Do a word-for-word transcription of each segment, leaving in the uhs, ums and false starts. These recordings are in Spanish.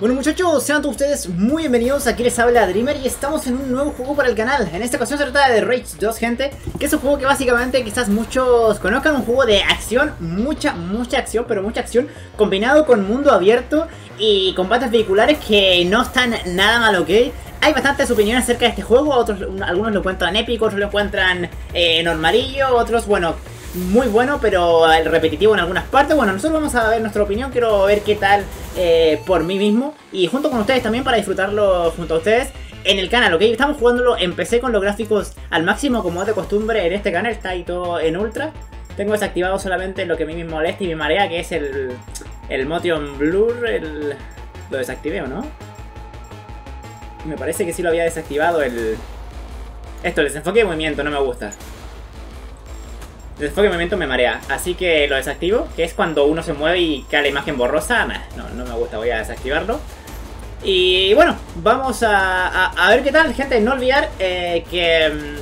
Bueno muchachos, sean todos ustedes muy bienvenidos, aquí les habla Dreamer y estamos en un nuevo juego para el canal. En esta ocasión se trata de Rage dos, gente, que es un juego que básicamente quizás muchos conozcan, un juego de acción, mucha, mucha acción, pero mucha acción, combinado con mundo abierto y combates vehiculares que no están nada mal, ¿ok? Hay bastantes opiniones acerca de este juego, otros, algunos lo encuentran épico, otros lo encuentran eh, normalillo, otros, bueno, muy bueno, pero repetitivo en algunas partes. Bueno, nosotros vamos a ver nuestra opinión, quiero ver qué tal eh, por mí mismo y junto con ustedes también para disfrutarlo junto a ustedes en el canal, ¿ok? Estamos jugándolo, empecé con los gráficos al máximo como es de costumbre en este canal, está ahí todo en ultra. Tengo desactivado solamente lo que a mí me molesta y me marea, que es el, el motion blur, el... lo desactivé, ¿o no? Me parece que sí lo había desactivado el... Esto, el desenfoque de movimiento, no me gusta. El enfoque de movimiento me marea, así que lo desactivo, que es cuando uno se mueve y cae la imagen borrosa. No, no me gusta, voy a desactivarlo. Y bueno, vamos a, a, a ver qué tal, gente. No olvidar eh, que,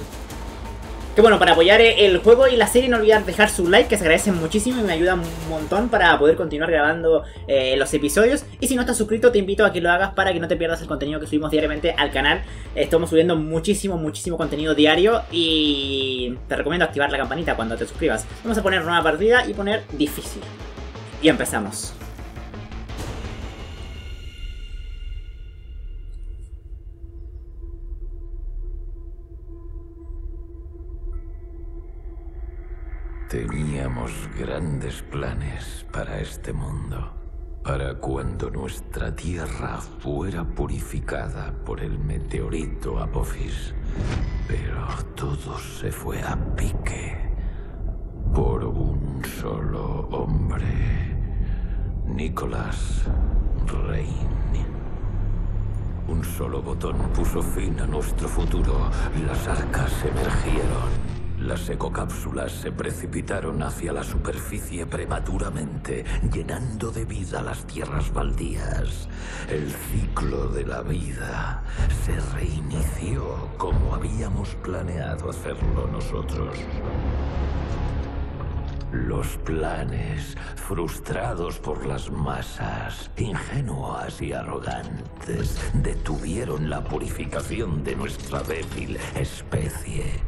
que, bueno, para apoyar el juego y la serie, no olvidar dejar su like, que se agradece muchísimo y me ayuda un montón para poder continuar grabando eh, los episodios. Y si no estás suscrito, te invito a que lo hagas para que no te pierdas el contenido que subimos diariamente al canal. Estamos subiendo muchísimo, muchísimo contenido diario y te recomiendo activar la campanita cuando te suscribas. Vamos a poner nueva partida y poner difícil. Y empezamos. Teníamos grandes planes para este mundo, para cuando nuestra Tierra fuera purificada por el meteorito Apophis. Pero todo se fue a pique por un solo hombre, Nicholas Rain. Un solo botón puso fin a nuestro futuro, las arcas emergieron. Las ecocápsulas se precipitaron hacia la superficie prematuramente, llenando de vida las tierras baldías. El ciclo de la vida se reinició como habíamos planeado hacerlo nosotros. Los planes, frustrados por las masas, ingenuas y arrogantes, detuvieron la purificación de nuestra débil especie.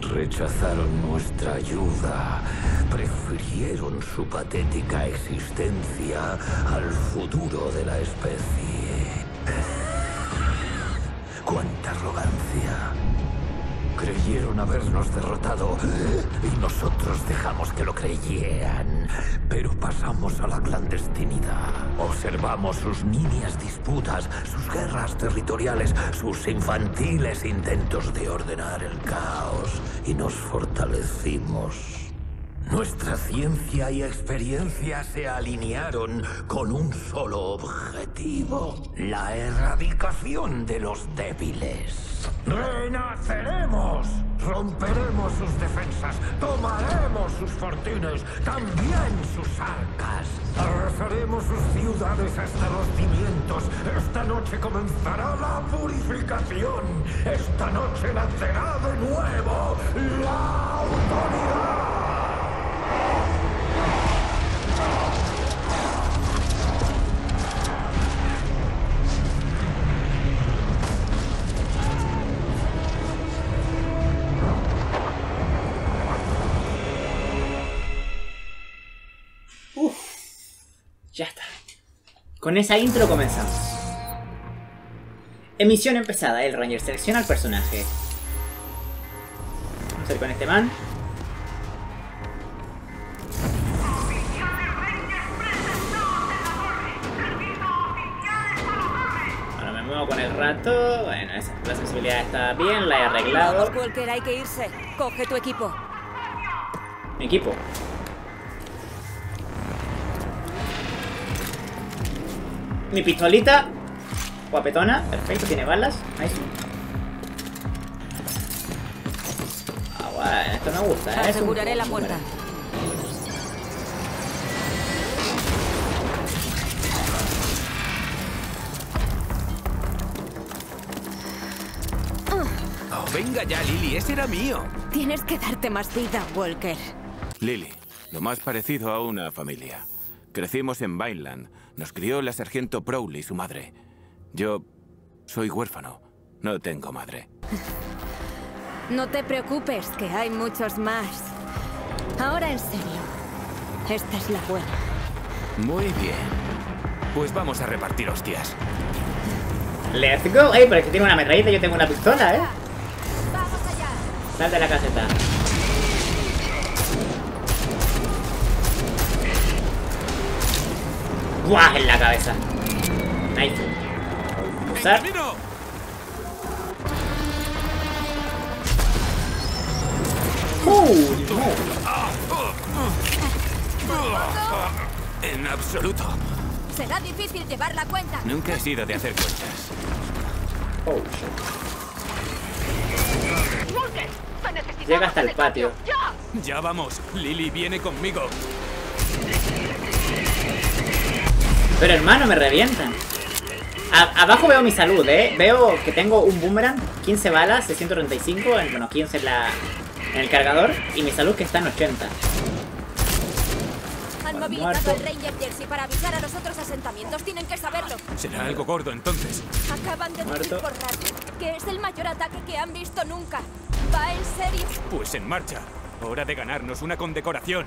Rechazaron nuestra ayuda, prefirieron su patética existencia al futuro de la especie. ¡Cuánta arrogancia! Creyeron habernos derrotado y nosotros dejamos que lo creyeran. Pero pasamos a la clandestinidad. Observamos sus nimias disputas, sus guerras territoriales, sus infantiles intentos de ordenar el caos y nos fortalecimos. Nuestra ciencia y experiencia se alinearon con un solo objetivo: la erradicación de los débiles. ¡Renaceremos! Romperemos sus defensas, tomaremos sus fortunas, también sus arcas. Arrasaremos sus ciudades hasta los cimientos. Esta noche comenzará la purificación. Esta noche nacerá de nuevo la autoridad. Uff, ya está. Con esa intro comenzamos. Emisión empezada. El Ranger selecciona al personaje. Vamos a ir con este man. Con el rato, bueno, esa, la sensibilidad está bien, la he arreglado. Vamos, Walker, hay que irse. Coge tu equipo. Mi equipo. Mi pistolita. Guapetona, perfecto, tiene balas. Nice. Ah, bueno, esto me gusta, ¿eh? Aseguraré la puerta. Venga ya, Lily, ese era mío. Tienes que darte más vida, Walker. Lily, lo más parecido a una familia. Crecimos en Vineland. Nos crió la sargento Prowley, su madre. Yo soy huérfano. No tengo madre. No te preocupes, que hay muchos más. Ahora en serio. Esta es la buena. Muy bien. Pues vamos a repartir hostias. Let's go. Ey, pero es que tiene una metralleta y yo tengo una pistola, ¿eh? Vamos allá. Sal de la caseta. ¡Guau! En la cabeza. Nice. Usar. ¡Uh! En absoluto. Será difícil llevar la cuenta. Nunca he sido de hacer cuentas. Oh, shit. Walker, llega hasta el patio. Ya. ya vamos. Lily viene conmigo. Pero hermano, me revientan. A abajo veo mi salud, eh. Veo que tengo un boomerang, quince balas, seiscientos treinta y cinco, bueno, quince en la... en el cargador, y mi salud que está en ochenta. Han movilizado al Ranger Jersey para avisar a los otros asentamientos. Tienen que saberlo. Será algo gordo entonces. Acaban de decir por radio que es el mayor ataque que han visto nunca. Va en serio. Pues en marcha. Hora de ganarnos una condecoración.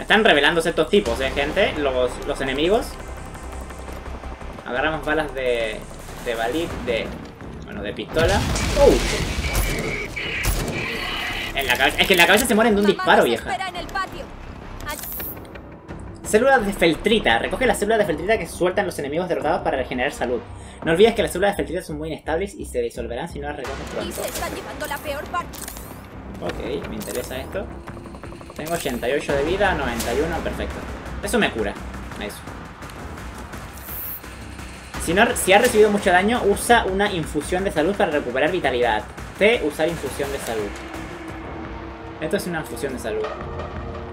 Están revelándose estos tipos, eh, gente. Los, los enemigos. Agarramos balas de... de balí... de... bueno, de pistola. ¡Oh! En la cabeza... es que en la cabeza se mueren de un disparo, vieja. Células de Feltrita. Recoge las células de Feltrita que sueltan los enemigos derrotados para regenerar salud. No olvides que las células de Feltrita son muy inestables y se disolverán si no las recoges pronto. Ok, me interesa esto. Tengo ochenta y ocho de vida, noventa y uno, perfecto. Eso me cura. Eso. Si, no, si has recibido mucho daño, usa una infusión de salud para recuperar vitalidad. T, usar infusión de salud. Esto es una infusión de salud.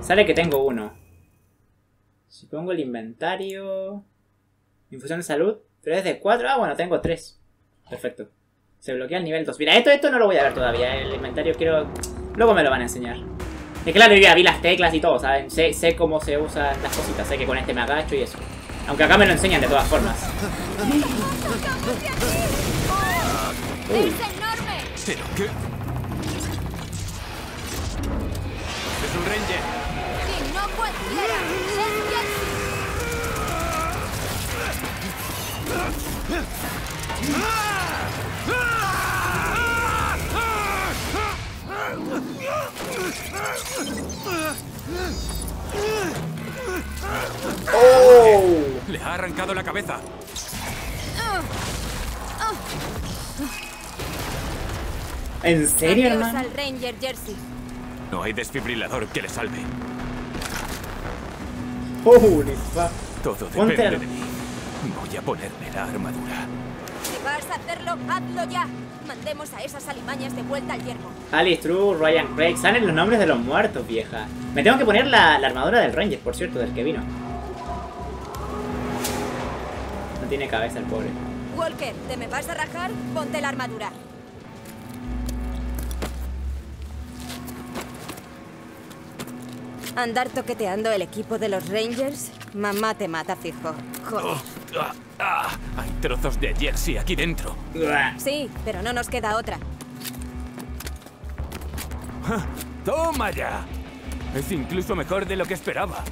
Sale que tengo uno. Si pongo el inventario... infusión de salud. Pero es de cuatro. Ah, bueno, tengo tres. Perfecto. Se bloquea el nivel dos. Mira, esto, esto no lo voy a ver todavía. El inventario quiero... luego me lo van a enseñar. Y claro, yo ya vi las teclas y todo, ¿saben? Sé, sé cómo se usan las cositas. Sé que con este me agacho y eso. Aunque acá me lo enseñan de todas formas. ¡Es enorme! ¿Pero qué? ¡Es un Ranger! ¡Si no cualquiera! ¡Es ¡oh! Le ha arrancado la cabeza. ¿En serio, hermano? Al Ranger Jersey. No hay desfibrilador que le salve. ¡Holy fuck! Todo depende de mí. Voy a ponerme la armadura. Si vas a hacerlo, hazlo ya. Mandemos a esas alimañas de vuelta al Yermo. Alice True, Ryan Craig. Salen los nombres de los muertos, vieja. Me tengo que poner la, la armadura del Ranger, por cierto, del que vino. No tiene cabeza el pobre. Walker, ¿te me vas a rajar? Ponte la armadura. Andar toqueteando el equipo de los Rangers, mamá te mata, fijo. Joder. Oh, ah, ah, hay trozos de Jersey aquí dentro. Sí, pero no nos queda otra. Ah, ¡toma ya! Es incluso mejor de lo que esperaba.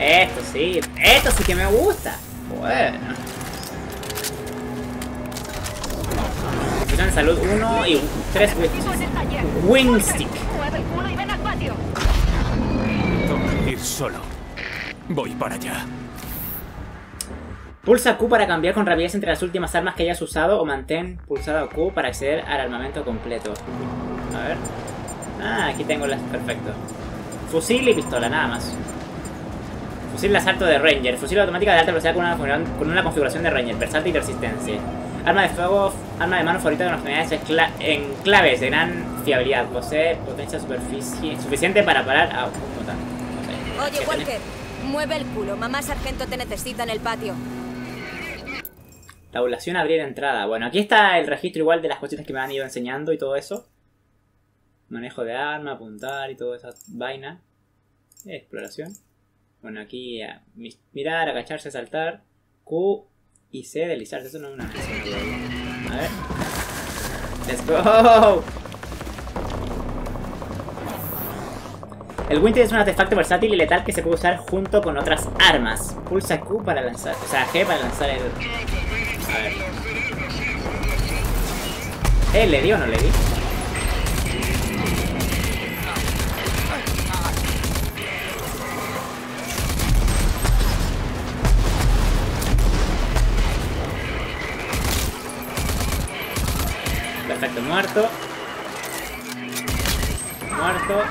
Esto sí, esto sí que me gusta. Bueno. En salud uno y tres Wingstick. Tengo que ir solo. Voy para allá. Pulsa Q para cambiar con rapidez entre las últimas armas que hayas usado o mantén pulsado Q para acceder al armamento completo. A ver. Ah, aquí tengo las... perfecto. Fusil y pistola, nada más. Fusil de asalto de Ranger. Fusil automática de alta velocidad con una, con una configuración de Ranger. Versátil y resistencia. Arma de fuego, arma de mano favorita con las unidades en claves de gran fiabilidad. Posee potencia superficie suficiente para parar a un mutante. No sé. Oye, Walker, tenés? Mueve el culo. Mamá sargento te necesita en el patio. Tabulación, abrir entrada. Bueno, aquí está el registro igual de las cositas que me han ido enseñando y todo eso. Manejo de arma, apuntar y todas esas vainas. Exploración. Bueno, aquí a mirar, agacharse, saltar. Q y C, deslizarse. Eso no es una misión. A ver. ¡Let's go! El Wingstick es un artefacto versátil y letal que se puede usar junto con otras armas. Pulsa Q para lanzar, o sea, G para lanzar el... A ver. ¿Eh? ¿Le di o no le di? Perfecto, muerto. Muerto.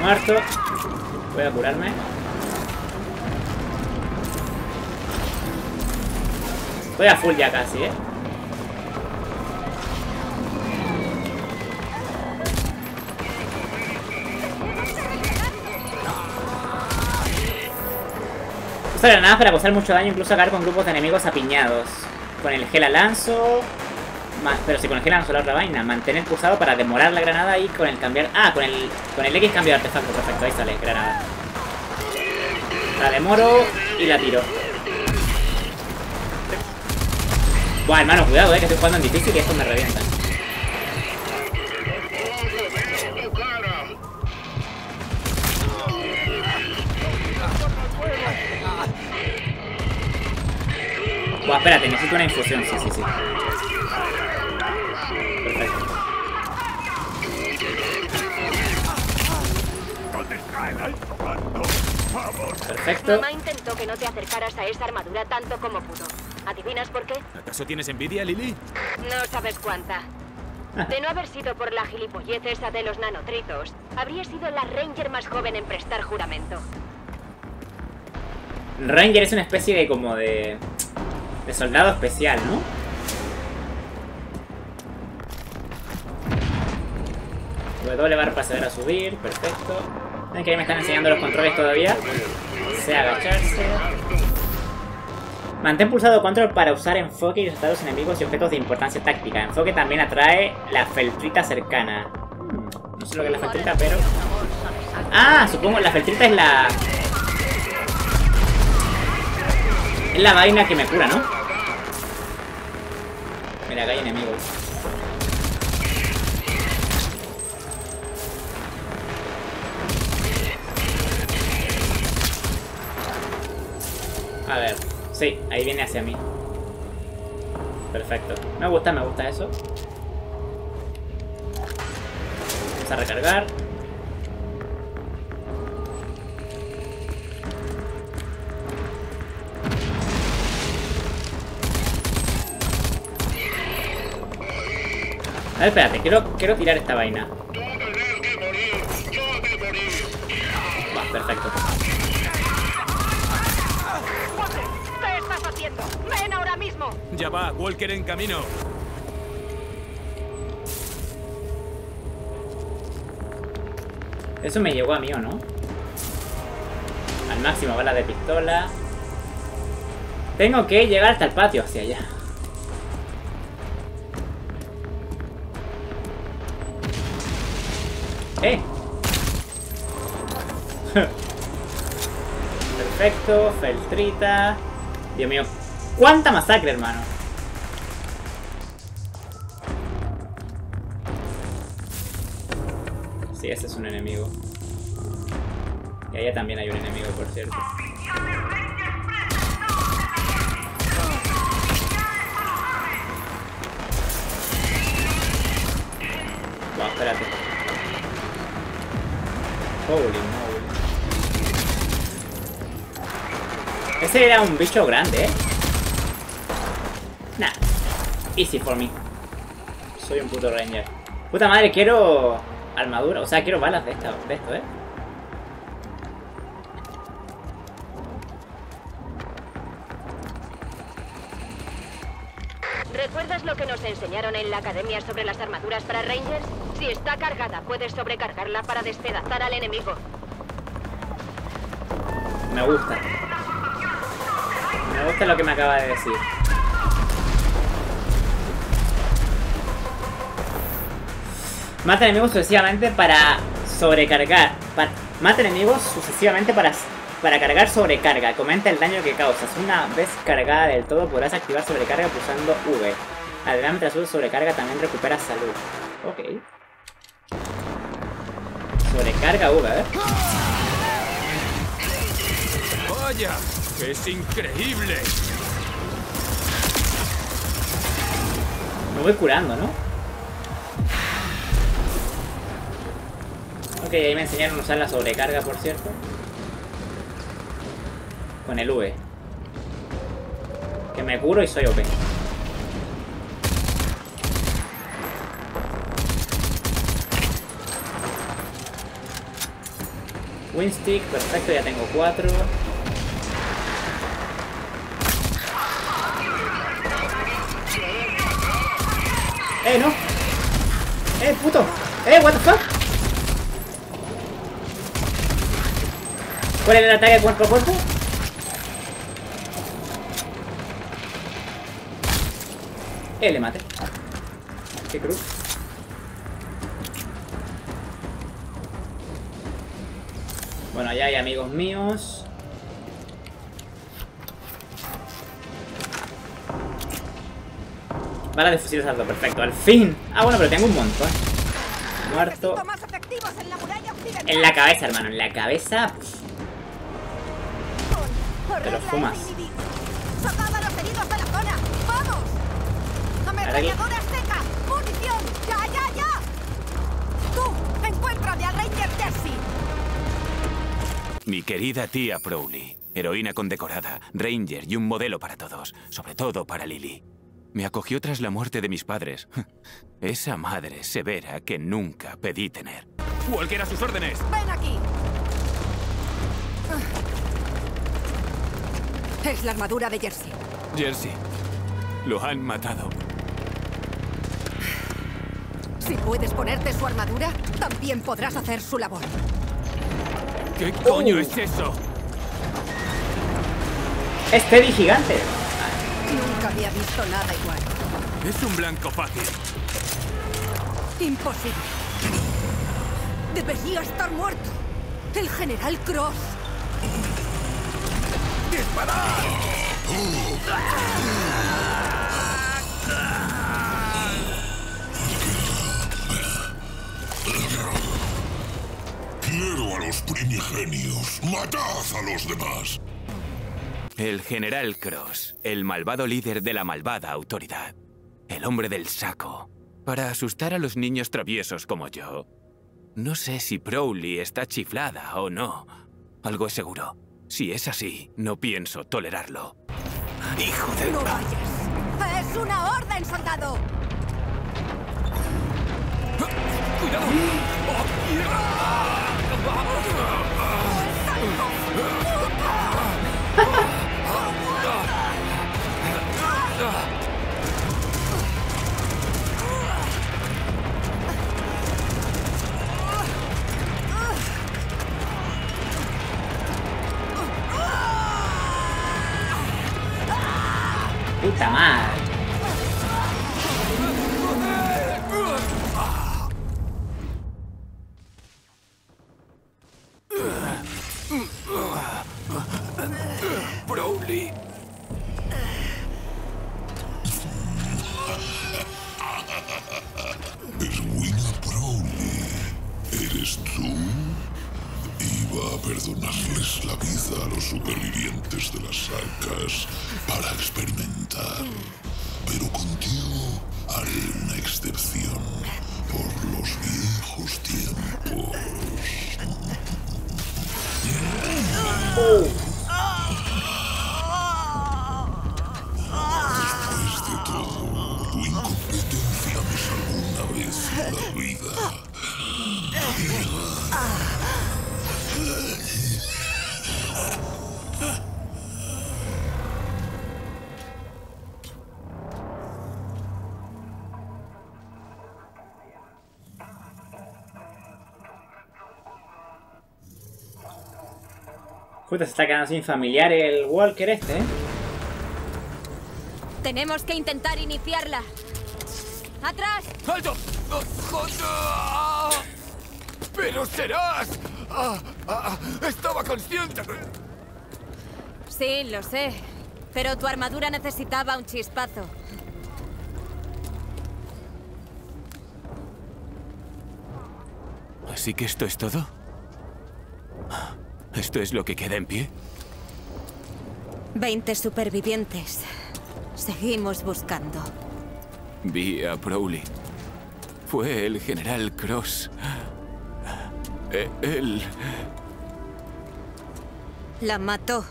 Muerto. Voy a curarme. Voy a full ya casi, eh. Usa granadas para causar mucho daño, incluso acabar con grupos de enemigos apiñados. Con el gel a lanzo. Pero si con el gel lanzo la otra vaina, mantener pulsado para demorar la granada y con el cambiar... Ah, con el, con el X cambio de artefacto, perfecto, ahí sale, granada. La demoro y la tiro. Buah, hermano, cuidado, eh, que estoy jugando en difícil y estos me revientan. Buah, espérate, necesito una infusión, sí, sí, sí. Perfecto. Mamá intentó que no te acercaras a esa armadura tanto como pudo. ¿Adivinas por qué? ¿Acaso tienes envidia, Lily? No sabes cuánta. De no haber sido por la gilipollez esa de los nanotritos, habría sido la Ranger más joven en prestar juramento. Ranger es una especie de como de... de soldado especial, ¿no? W bar para saber a subir, perfecto. ¿Ven que ahí me están enseñando los controles todavía? C, agacharse. Mantén pulsado control para usar enfoque y usar los enemigos y objetos de importancia táctica. Enfoque también atrae la feltrita cercana. Hmm, no sé lo que es la feltrita, pero... Ah, supongo, la feltrita es la... Es la vaina que me cura, ¿no? Mira, acá hay enemigos. A ver, sí, ahí viene hacia mí. Perfecto. Me gusta, me gusta eso. Vamos a recargar. A ver, espérate, quiero, quiero tirar esta vaina. Va, perfecto. ¡Ven ahora mismo! Ya va, Walker en camino. Eso me llegó a mí, ¿o no? Al máximo, bala de pistola. Tengo que llegar hasta el patio, hacia allá. ¡Eh! Perfecto, Feltrita. Dios mío, cuánta masacre, hermano. Sí, ese es un enemigo. Y allá también hay un enemigo, por cierto. Wow, espérate. Holy moly. Ese era un bicho grande, ¿eh? Nah. Easy for me. Soy un puto Ranger. Puta madre, quiero... armadura. O sea, quiero balas de, esta, de esto, ¿eh? ¿Recuerdas lo que nos enseñaron en la academia sobre las armaduras para Rangers? Si está cargada, puedes sobrecargarla para despedazar al enemigo. Me gusta. Me gusta lo que me acaba de decir. Mata enemigos sucesivamente para sobrecargar. Para, mata enemigos sucesivamente para, para cargar sobrecarga. Aumenta el daño que causas. Una vez cargada del todo podrás activar sobrecarga pulsando V. Al gran azul sobrecarga también recupera salud. Ok. Sobrecarga V, ¿eh? ¡Vaya! ¡Es increíble! Me voy curando, ¿no? Ok, ahí me enseñaron a usar la sobrecarga, por cierto. Con el V. Que me curo y soy O P. Wingstick, perfecto, ya tengo cuatro. Eh, no. Eh, puto. Eh, what the fuck. ¿Cuál es el ataque cuerpo a cuerpo? Eh, le mate. Qué cruz. Bueno, allá hay amigos míos. Bala de fusil de asalto, perfecto, al fin. Ah, bueno, pero tengo un montón. Muerto. En la cabeza, hermano, en la cabeza. Te lo fumas. Mi querida tía Prowley, heroína condecorada, Ranger y un modelo para todos, sobre todo para Lily. Me acogió tras la muerte de mis padres. Esa madre severa que nunca pedí tener. Walker, a sus órdenes. Ven aquí. Es la armadura de Jersey. Jersey. Lo han matado. Si puedes ponerte su armadura, también podrás hacer su labor. ¿Qué coño uh. es eso? Es Teddy gigante. Nunca había visto nada igual. Es un blanco fácil. Imposible. Debería estar muerto. El General Cross. ¡Disparar! Quiero a los primigenios. ¡Matad a los demás! El General Cross, el malvado líder de la malvada autoridad. El hombre del saco. Para asustar a los niños traviesos como yo. No sé si Prowley está chiflada o no. Algo es seguro. Si es así, no pienso tolerarlo. ¡Hijo de... ¡No vayas! ¡Es una orden, soldado! ¡Cuidado! ¡Oh! Puta madre. Prowley. Erwina Prowley, ¿eres tú? Iba a perdonarles la vida a los supervivientes de las arcas para experimentar, pero contigo haré una excepción por los viejos tiempos. Después de todo, tu incompetencia me salvó una vez la vida. Puta, se está quedando sin familiar el Walker este, ¿eh? Tenemos que intentar iniciarla. ¡Atrás! ¡Alto! ¡Pero serás! Ah, ah, ¡Estaba consciente! Sí, lo sé. Pero tu armadura necesitaba un chispazo. ¿Así que esto es todo? ¿Esto es lo que queda en pie? Veinte supervivientes. Seguimos buscando. Vi a Prowley. Fue el General Cross. Eh, él... La mató.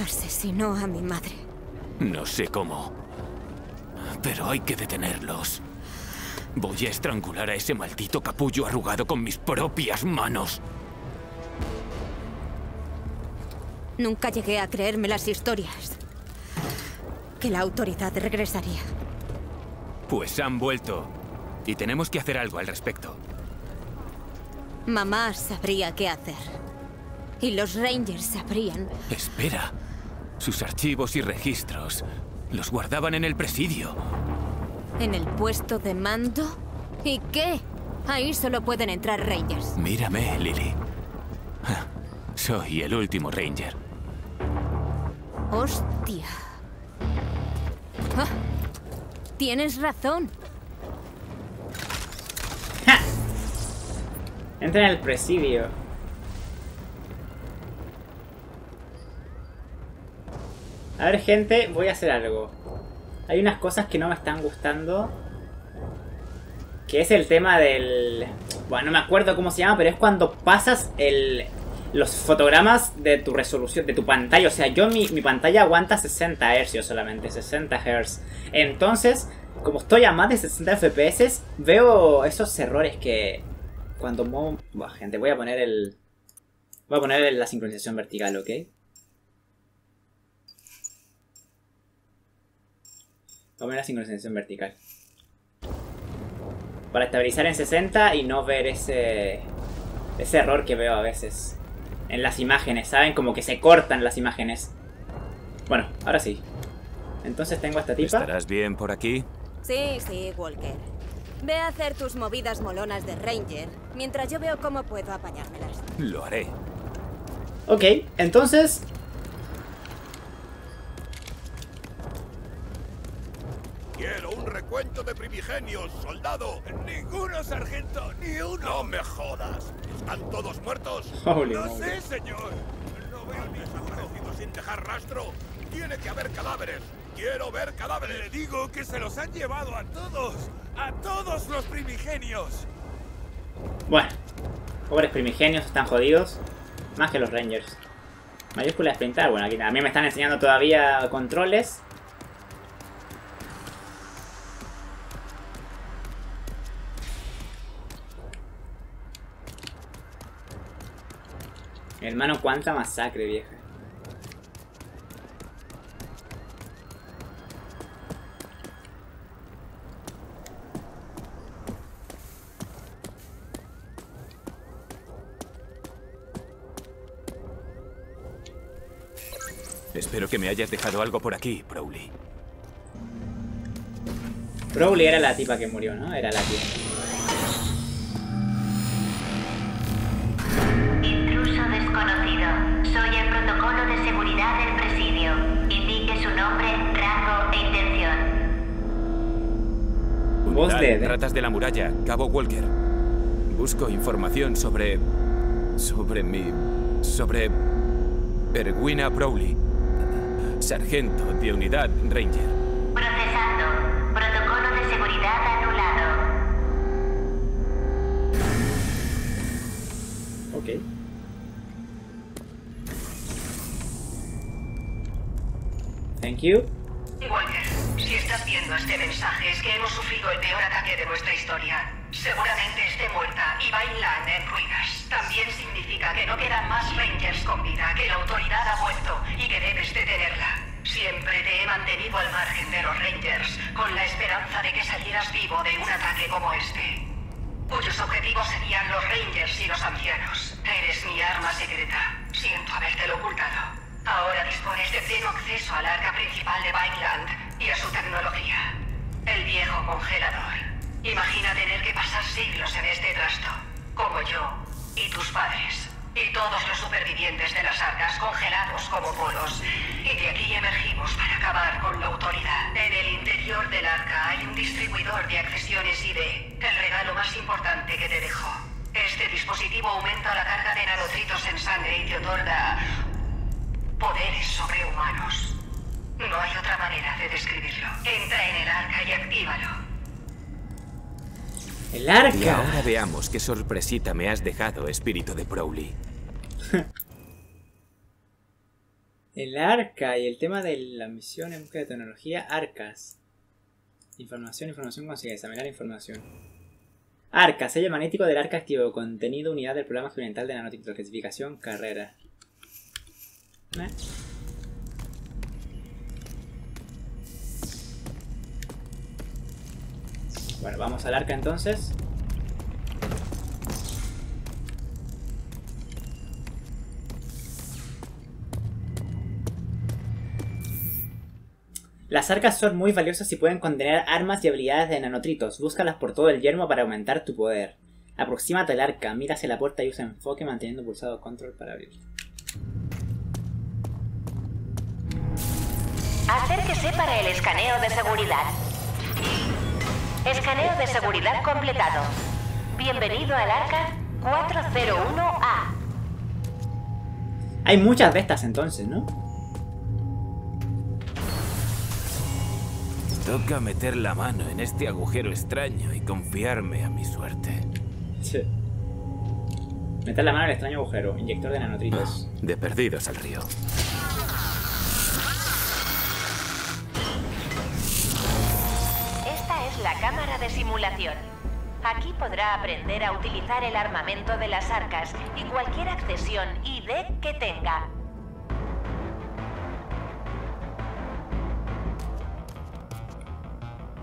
Asesinó a mi madre. No sé cómo. Pero hay que detenerlos. Voy a estrangular a ese maldito capullo arrugado con mis propias manos. Nunca llegué a creerme las historias. Que la autoridad regresaría. Pues han vuelto. Y tenemos que hacer algo al respecto. Mamá sabría qué hacer. Y los Rangers sabrían... Espera. Sus archivos y registros los guardaban en el presidio. ¿En el puesto de mando? ¿Y qué? Ahí solo pueden entrar Rangers. Mírame, Lily. Soy el último Ranger. Hostia. Ah, tienes razón. ¡Ja! Entra en el presidio. A ver, gente, voy a hacer algo. Hay unas cosas que no me están gustando. Que es el tema del... Bueno, no me acuerdo cómo se llama, pero es cuando pasas el... los fotogramas de tu resolución, de tu pantalla. O sea, yo mi, mi pantalla aguanta sesenta hercios solamente, sesenta hercios. Entonces, como estoy a más de sesenta F P S, veo esos errores que... Cuando muevo... Buah, gente, voy a poner el... Voy a poner la sincronización vertical, ¿ok? Voy a poner la sincronización vertical. Para estabilizar en sesenta y no ver ese... Ese error que veo a veces. En las imágenes, ¿saben? Como que se cortan las imágenes. Bueno, ahora sí. Entonces tengo a esta tipa. ¿Estarás bien por aquí? Sí, sí, Walker. Ve a hacer tus movidas molonas de Ranger, mientras yo veo cómo puedo apañármelas. Lo haré. Ok, entonces... Quiero un recuento de primigenios, soldado. Ninguno, sargento, ni uno. No me jodas. ¿Están todos muertos? Holy no hombre. Sé, señor. No veo ni desaparecido sin dejar rastro. Tiene que haber cadáveres. Quiero ver cadáveres. Le digo que se los han llevado a todos. A todos los primigenios. Bueno. Pobres primigenios, están jodidos. Más que los Rangers. Mayúscula de sprintar. Bueno, aquí también me están enseñando todavía controles. Hermano, cuánta masacre, vieja. Espero que me hayas dejado algo por aquí, Prowley. Prowley era la tipa que murió, ¿no? Era la tipa. Soy el protocolo de seguridad del presidio. Indique su nombre, rango e intención. Voz de... Ratas de la muralla, Cabo Walker. Busco información sobre... Sobre mi... Sobre... Erwina Prowley. Sargento de unidad Ranger. Procesando. Protocolo de seguridad anulado. Ok. Thank you. Walker, si estás viendo este mensaje es que hemos sufrido el peor ataque de nuestra historia. Seguramente esté muerta y Vineland en ruinas. También significa que no quedan más Rangers con vida, que la autoridad ha vuelto y que debes detenerla. Siempre te he mantenido al margen de los Rangers, con la esperanza de que salieras vivo de un ataque como este. Cuyos objetivos serían los Rangers y los ancianos. Eres mi arma secreta. Siento habértelo ocultado. Ahora dispones de pleno acceso al arca principal de Vineland y a su tecnología. El viejo congelador. Imagina tener que pasar siglos en este trasto, como yo y tus padres. Y todos los supervivientes de las arcas congelados como polos. Y de aquí emergimos para acabar con la autoridad. En el interior del arca hay un distribuidor de accesiones I D. El regalo más importante que te dejo. Este dispositivo aumenta la carga de nanotritos en sangre y te otorga poderes sobrehumanos. No hay otra manera de describirlo. Entra en el arca y actívalo. El arca. Y ahora veamos qué sorpresita me has dejado, espíritu de Prowley. El arca y el tema de la misión en busca de tecnología, arcas. Información, información conseguida, examinar información. Arca, sello magnético del arca activo, contenido, unidad del programa experimental de nanotritos, clasificación, carrera. ¿Eh? Bueno, vamos al arca entonces. Las arcas son muy valiosas y pueden contener armas y habilidades de nanotritos. Búscalas por todo el yermo para aumentar tu poder. Aproxímate al arca, mira hacia la puerta y usa enfoque manteniendo pulsado control para abrir. Acérquese para el escaneo de seguridad. Escaneo de seguridad completado. Bienvenido al Arca cuatrocientos uno A. Hay muchas de estas entonces, ¿no? Toca meter la mano en este agujero extraño y confiarme a mi suerte. Sí. Meter la mano en el extraño agujero. Inyector de nanotritos. Ah, de perdidos al río. La cámara de simulación. Aquí podrá aprender a utilizar el armamento de las arcas y cualquier accesión I D que tenga.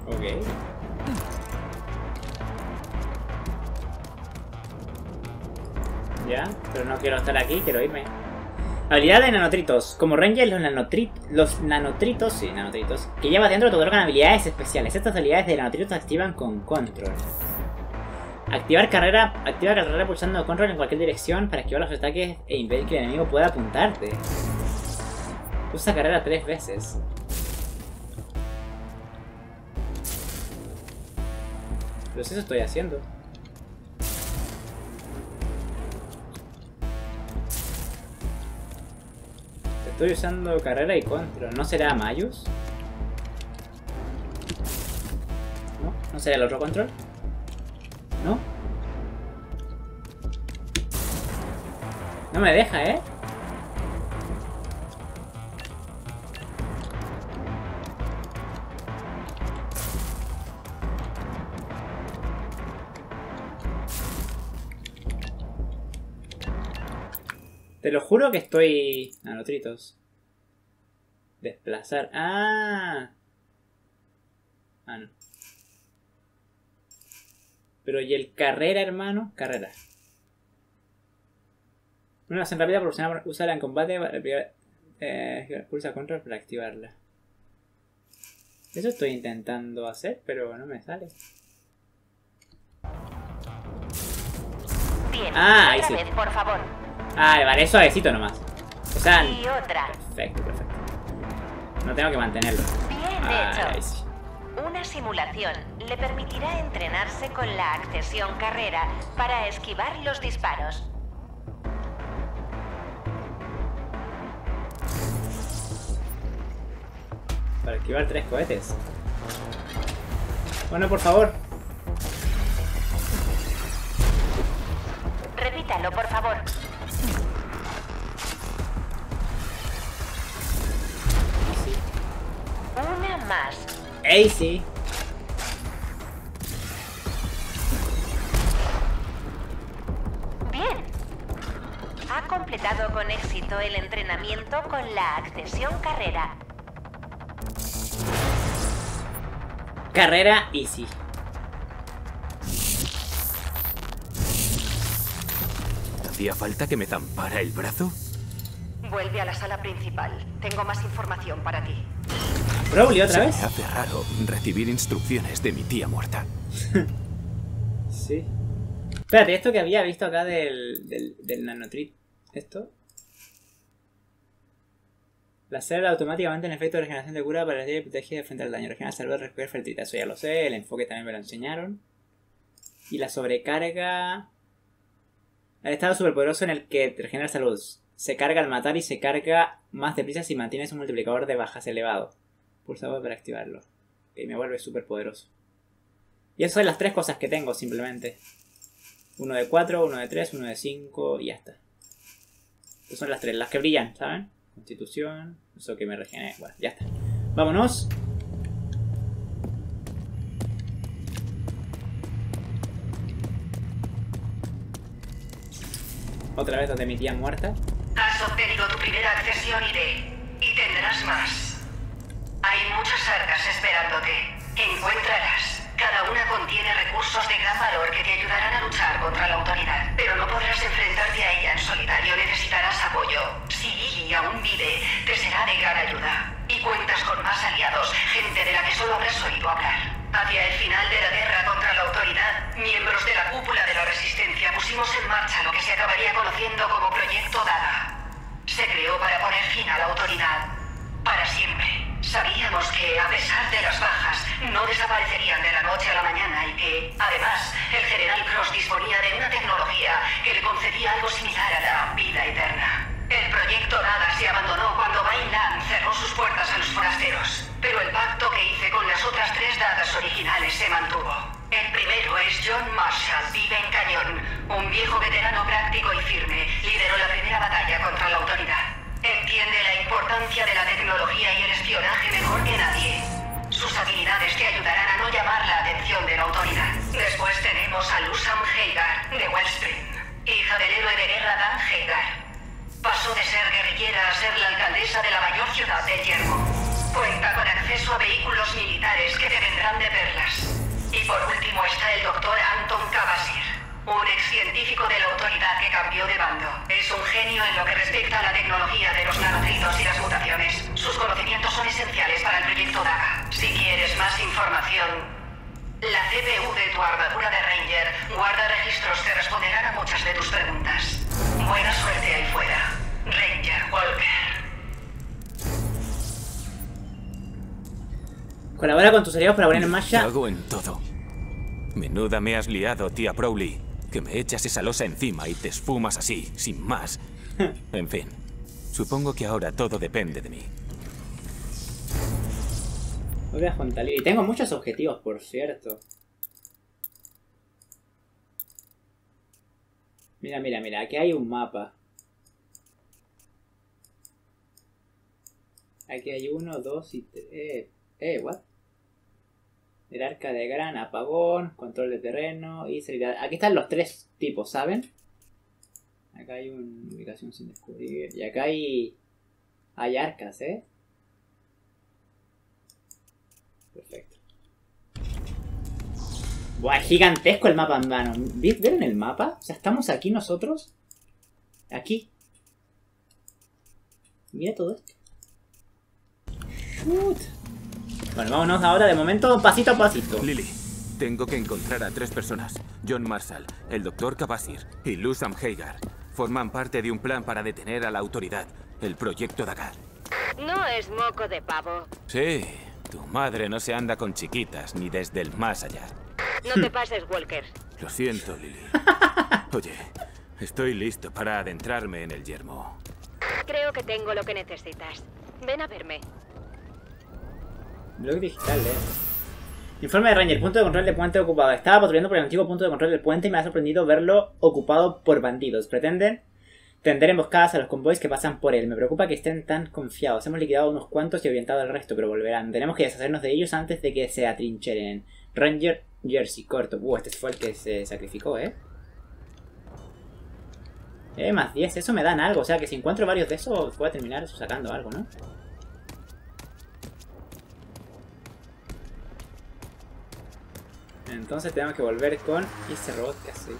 Ok. Ya, pero no quiero estar aquí, quiero irme. Habilidad de nanotritos. Como Ranger, los, nanotrit los nanotritos, sí, nanotritos, que llevas dentro te otorgan habilidades especiales. Estas habilidades de nanotritos se activan con control. Activar carrera, activa carrera pulsando control en cualquier dirección para esquivar los ataques e impedir que el enemigo pueda apuntarte. Usa carrera tres veces. Pero eso estoy haciendo. Estoy usando carrera y control. ¿No será Mayus? ¿No? ¿No será el otro control? ¿No? No me deja, ¿eh? Te lo juro que estoy... Nanotritos. Desplazar. ¡Ah! Ah, no. Pero y el carrera, hermano. Carrera. Una acción rápida proporcionada por usarla en combate. Para, eh, pulsa control para activarla. Eso estoy intentando hacer, pero no me sale. Bien, ah, ahí sí. Vez, por favor. Ah, vale, es suavecito nomás. O sea, y otra. Perfecto, perfecto. No tengo que mantenerlo. Bien ah, hecho. Sí. Una simulación le permitirá entrenarse con la accesión carrera para esquivar los disparos. Para esquivar tres cohetes. Bueno, por favor. Repítalo, por favor. Una más. ¡Ey, sí! Bien. Ha completado con éxito el entrenamiento con la accesión carrera. Carrera easy. ¿Hacía falta que me zampara el brazo? Vuelve a la sala principal. Tengo más información para ti. ¿Prowley otra vez? Se me hace raro recibir instrucciones de mi tía muerta. Sí. Espérate, esto que había visto acá del, del, del nanotrit. ¿Esto? La célula automáticamente en efecto de regeneración de cura para el proteger frente al daño. Regenerar salud, recoger Feltrita. Eso ya lo sé. El enfoque también me lo enseñaron. Y la sobrecarga... El estado superpoderoso en el que regenera salud. Se carga al matar y se carga más deprisa si mantienes un multiplicador de bajas elevado. Pulsado para activarlo. Y me vuelve súper poderoso. Y esas son las tres cosas que tengo simplemente. Uno de cuatro, uno de tres, uno de cinco y ya está. Esas son las tres, las que brillan, ¿saben? Constitución, eso que me regenera. Bueno, ya está. Vámonos. Otra vez donde mi tía muerta. Has obtenido tu primera accesión I D. Y tendrás más. Hay muchas arcas esperándote. Encuéntralas. Cada una contiene recursos de gran valor que te ayudarán a luchar contra la autoridad. Pero no podrás enfrentarte a ella en solitario. Necesitarás apoyo. Si Lily aún vive, te será de gran ayuda. Y cuentas con más aliados. Gente de la que solo habrás oído hablar. Hacia el final de la guerra contra la autoridad, miembros de la cúpula de la resistencia pusimos en marcha lo que se acabaría conociendo como Proyecto Daga. Se creó para poner fin a la autoridad. Para siempre. Sabíamos que, a pesar de las bajas, no desaparecerían de la noche a la mañana y que, además, el General Cross disponía de una tecnología que le concedía algo similar a la vida eterna. El Proyecto Daga se abandonó cuando Vineland cerró sus puertas a los forasteros, pero el pacto que hice con las otras tres dagas originales se mantuvo. El primero es John Marshall, vive en Cañón, un viejo veterano práctico y firme, lideró la primera batalla contra la autoridad. Entiende la importancia de la tecnología y el espionaje mejor que nadie. Sus habilidades te ayudarán a no llamar la atención de la autoridad. Después tenemos a Loosum Hagar, de Wellspring, hija del héroe de guerra Dan Hagar. Pasó de ser guerrillera a ser la alcaldesa de la mayor ciudad de Yermo. Cuenta con acceso a vehículos militares que te vendrán de perlas. Y por último está el doctor Anton Kvasir, un ex científico de la autoridad que cambió de bando. Es un genio en lo que respecta a la tecnología de los nanotritos y las mutaciones. Sus conocimientos son esenciales para el proyecto Daga. Si quieres más información... La C P U de tu armadura de Ranger guarda registros que responderán a muchas de tus preguntas. Buena suerte ahí fuera, Ranger Walker. Colabora con tus aliados para poner en marcha. Hago en todo. Menuda me has liado, tía Prowley. Que me echas esa losa encima y te esfumas así, sin más. En fin, supongo que ahora todo depende de mí. Voy a juntar Lily. Tengo muchos objetivos, por cierto. Mira, mira, mira. Aquí hay un mapa. Aquí hay uno, dos y tres. Eh, eh, what? El arca de gran, apagón, control de terreno y seguridad. Aquí están los tres tipos, ¿saben? Acá hay una ubicación sin descubrir. Y acá hay... Hay arcas, ¿eh? Perfecto. Buah, es gigantesco el mapa en mano. ¿Vieron el mapa? O sea, estamos aquí nosotros. Aquí. Mira todo esto. Shoot. Bueno, vámonos ahora de momento pasito a pasito. Lily, tengo que encontrar a tres personas. John Marshall, el doctor Kvasir y Loosum Hagar. Forman parte de un plan para detener a la autoridad. El proyecto Daga. No es moco de pavo. Sí. Tu madre no se anda con chiquitas, ni desde el más allá. No te pases, Walker. Lo siento, Lily. Oye, estoy listo para adentrarme en el yermo. Creo que tengo lo que necesitas. Ven a verme. Blog digital, eh. Informe de Ranger, punto de control del puente ocupado. Estaba patrullando por el antiguo punto de control del puente y me ha sorprendido verlo ocupado por bandidos. Pretenden... Tender emboscadas a los convoys que pasan por él. Me preocupa que estén tan confiados. Hemos liquidado unos cuantos y orientado al resto, pero volverán. Tenemos que deshacernos de ellos antes de que se atrincheren. Ranger Jersey, corto. Uh, este fue el que se sacrificó, ¿eh? Eh, más diez. Eso me dan algo. O sea, que si encuentro varios de esos, puedo terminar sacando algo, ¿no? Entonces tenemos que volver con ese robot que hace...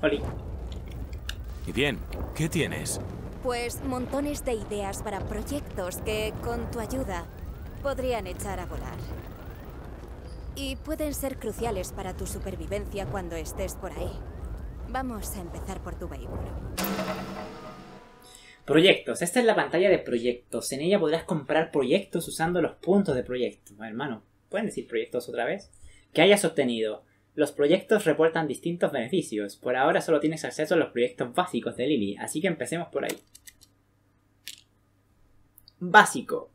Oli. Y bien, ¿qué tienes? Pues montones de ideas para proyectos que, con tu ayuda, podrían echar a volar. Y pueden ser cruciales para tu supervivencia cuando estés por ahí. Vamos a empezar por tu vehículo. Proyectos. Esta es la pantalla de proyectos. En ella podrás comprar proyectos usando los puntos de proyecto. Bueno, hermano, ¿pueden decir proyectos otra vez? Que hayas obtenido. Los proyectos reportan distintos beneficios. Por ahora solo tienes acceso a los proyectos básicos de Lily, así que empecemos por ahí. Básico.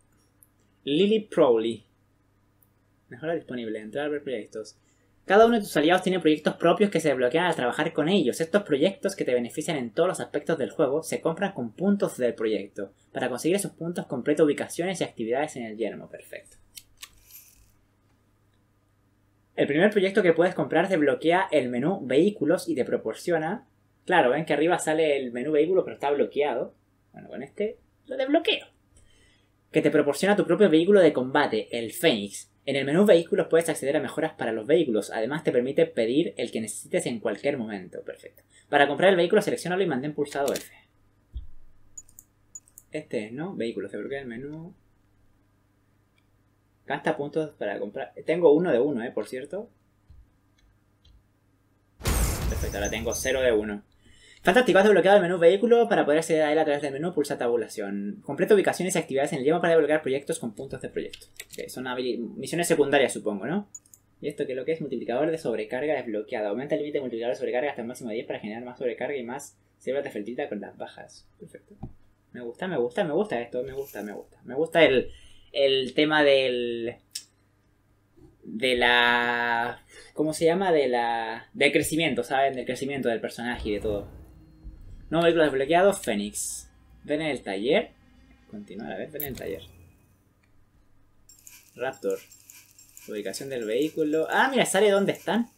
Lily Prowley. Mejora disponible. Entrar a ver proyectos. Cada uno de tus aliados tiene proyectos propios que se desbloquean al trabajar con ellos. Estos proyectos, que te benefician en todos los aspectos del juego, se compran con puntos del proyecto. Para conseguir esos puntos, completa ubicaciones y actividades en el Yermo. Perfecto. El primer proyecto que puedes comprar desbloquea el menú vehículos y te proporciona... Claro, ven que arriba sale el menú vehículo pero está bloqueado. Bueno, con este lo desbloqueo. Que te proporciona tu propio vehículo de combate, el Fénix. En el menú vehículos puedes acceder a mejoras para los vehículos. Además te permite pedir el que necesites en cualquier momento. Perfecto. Para comprar el vehículo, seleccionalo y mantén pulsado F. Este es, ¿no? Vehículos, desbloquea el menú... Gasta puntos para comprar. Tengo uno de uno, eh, por cierto. Perfecto, ahora tengo cero de uno. Fantástico, has desbloqueado el menú vehículo. Para poder acceder a él a través del menú, pulsa tabulación. Completa ubicaciones y actividades en el idioma para desbloquear proyectos con puntos de proyecto. Okay, son misiones secundarias, supongo, ¿no? Y esto que lo que es multiplicador de sobrecarga desbloqueado. Aumenta el límite de multiplicador de sobrecarga hasta un máximo de diez para generar más sobrecarga y más células de Feltrita con las bajas. Perfecto. Me gusta, me gusta, me gusta esto. Me gusta, me gusta. Me gusta el... El tema del... De la... ¿Cómo se llama? De la... Del crecimiento, ¿saben? Del crecimiento del personaje y de todo. Nuevo vehículo desbloqueado, Fénix. Ven en el taller. Continuar, a ver, ven en el taller. Raptor. Ubicación del vehículo... Ah, mira, sale dónde están.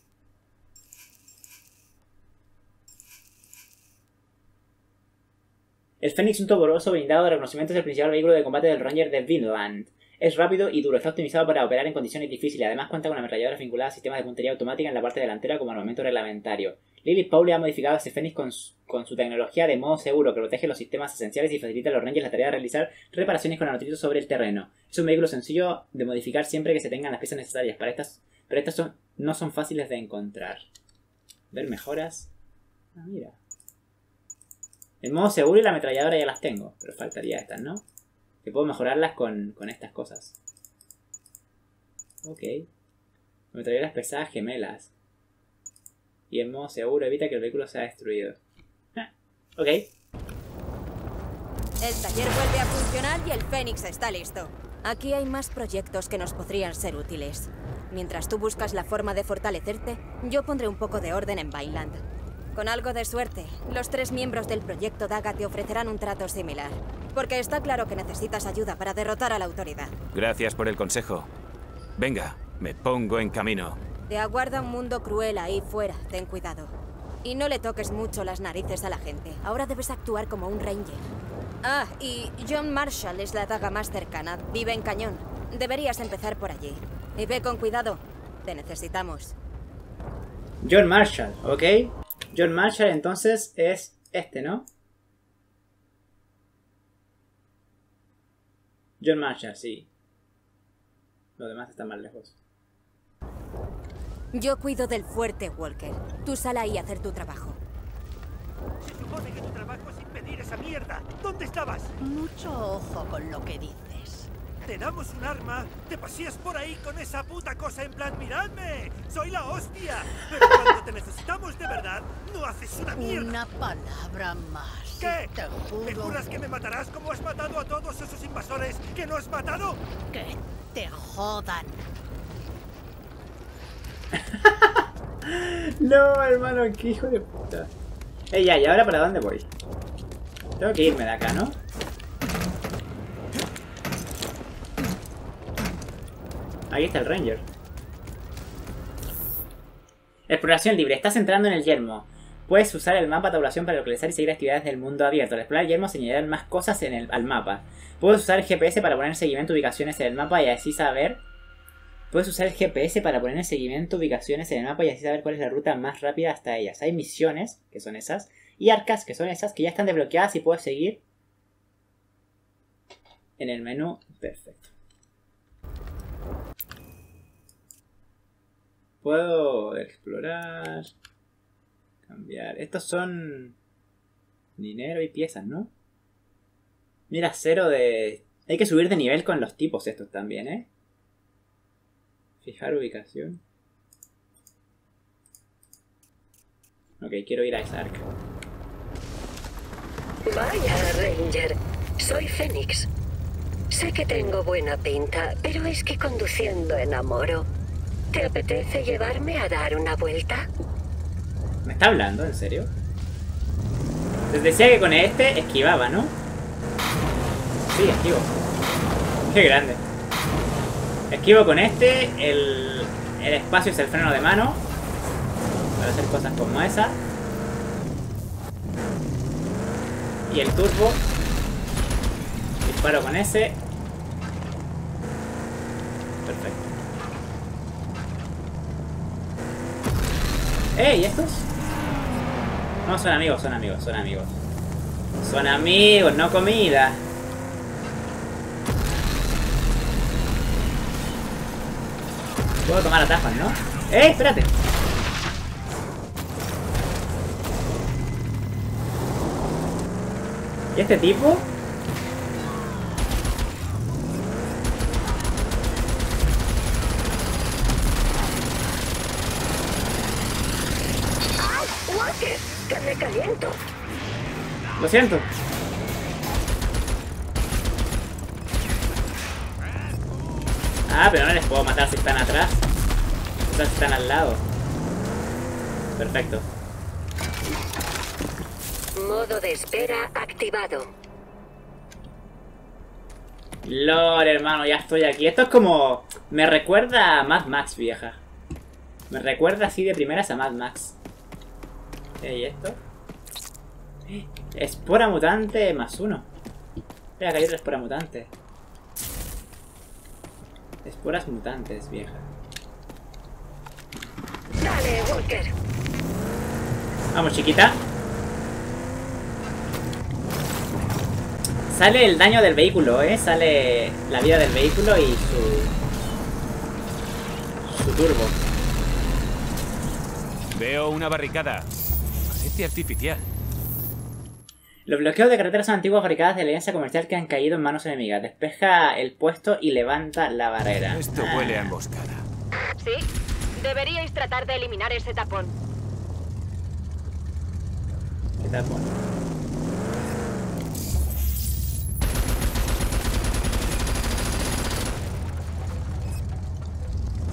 El Fénix, un toboroso blindado de reconocimiento, es el principal vehículo de combate del Ranger de Vineland. Es rápido y duro, está optimizado para operar en condiciones difíciles. Además cuenta con ametralladoras vinculadas a sistemas de puntería automática en la parte delantera como armamento reglamentario. Lily Pauli ha modificado a ese Fénix con, con su tecnología de modo seguro, que protege los sistemas esenciales y facilita a los Rangers la tarea de realizar reparaciones con nanotritos sobre el terreno. Es un vehículo sencillo de modificar siempre que se tengan las piezas necesarias para estas, pero estas son, no son fáciles de encontrar. Ver mejoras... Ah, mira... El modo seguro y la ametralladora ya las tengo, pero faltaría estas, ¿no? Que puedo mejorarlas con, con estas cosas. Ok. Ametralladoras pesadas gemelas. Y el modo seguro evita que el vehículo sea destruido. Ah, ok. El taller vuelve a funcionar y el Fénix está listo. Aquí hay más proyectos que nos podrían ser útiles. Mientras tú buscas la forma de fortalecerte, yo pondré un poco de orden en Vineland. Con algo de suerte, los tres miembros del Proyecto Daga te ofrecerán un trato similar. Porque está claro que necesitas ayuda para derrotar a la Autoridad. Gracias por el consejo. Venga, me pongo en camino. Te aguarda un mundo cruel ahí fuera, ten cuidado. Y no le toques mucho las narices a la gente. Ahora debes actuar como un Ranger. Ah, y John Marshall es la daga más cercana. Vive en Cañón. Deberías empezar por allí. Y ve con cuidado. Te necesitamos. John Marshall, ¿ok? John Marshall, entonces, es este, ¿no? John Marshall, sí. Los demás están más lejos. Yo cuido del fuerte, Walker. Tú sal ahí a hacer tu trabajo. Se supone que tu trabajo es impedir esa mierda. ¿Dónde estabas? Mucho ojo con lo que dices. Te damos un arma, te paseas por ahí con esa puta cosa en plan ¡miradme! ¡Soy la hostia! Pero cuando te necesitamos de verdad, no haces una mierda. Una palabra más. ¿Qué? Te juro... ¿Me juras que me matarás como has matado a todos esos invasores que no has matado? Que te jodan. No, hermano, qué hijo de puta. Ey, ya, ¿y ahora para dónde voy? Tengo que irme de acá, ¿no? Ahí está el Ranger. Exploración libre. Estás entrando en el Yermo. Puedes usar el mapa tabulación para localizar y seguir actividades del mundo abierto. Al explorar el Yermo se añadirán más cosas en el, al mapa. Puedes usar el G P S para poner seguimiento ubicaciones en el mapa y así saber... Puedes usar el G P S para poner seguimiento ubicaciones en el mapa y así saber cuál es la ruta más rápida hasta ellas. Hay misiones, que son esas, y arcas, que son esas que ya están desbloqueadas y puedes seguir en el menú. Perfecto. Puedo explorar, cambiar. Estos son dinero y piezas, ¿no? Mira, cero de... Hay que subir de nivel con los tipos estos también, ¿eh? Fijar ubicación. Ok, quiero ir a esa arca. Vaya, Ranger. Soy Fénix. Sé que tengo buena pinta, pero es que conduciendo enamoro. ¿Te apetece llevarme a dar una vuelta? ¿Me está hablando? ¿En serio? Les decía que con este esquivaba, ¿no? Sí, esquivo. ¡Qué grande! Esquivo con este, el, el espacio es el freno de mano. Para hacer cosas como esa. Y el turbo. Disparo con ese. Perfecto. ¡Ey! ¿Y estos? No, son amigos, son amigos, son amigos. Son amigos, no comida. Puedo tomar atajos, ¿no? ¡Eh! ¡Espérate! ¿Y este tipo? Lo siento. Ah, pero no les puedo matar si están atrás. O sea, si están al lado. Perfecto. Modo de espera activado. Lord, hermano, ya estoy aquí. Esto es como... Me recuerda a Mad Max, vieja. Me recuerda así de primeras a Mad Max. ¿Y esto? Espora mutante más uno. Vea que hay otra espora mutante. Esporas mutantes, vieja. Dale, Walker. Vamos, chiquita. Sale el daño del vehículo, eh. Sale la vida del vehículo y su... su turbo. Veo una barricada. Este artificial. Los bloqueos de carreteras son antiguas barricadas de alianza comercial que han caído en manos enemigas. Despeja el puesto y levanta la barrera. Esto ah. huele a emboscada. Sí, deberíais tratar de eliminar ese tapón. ¿Qué tapón?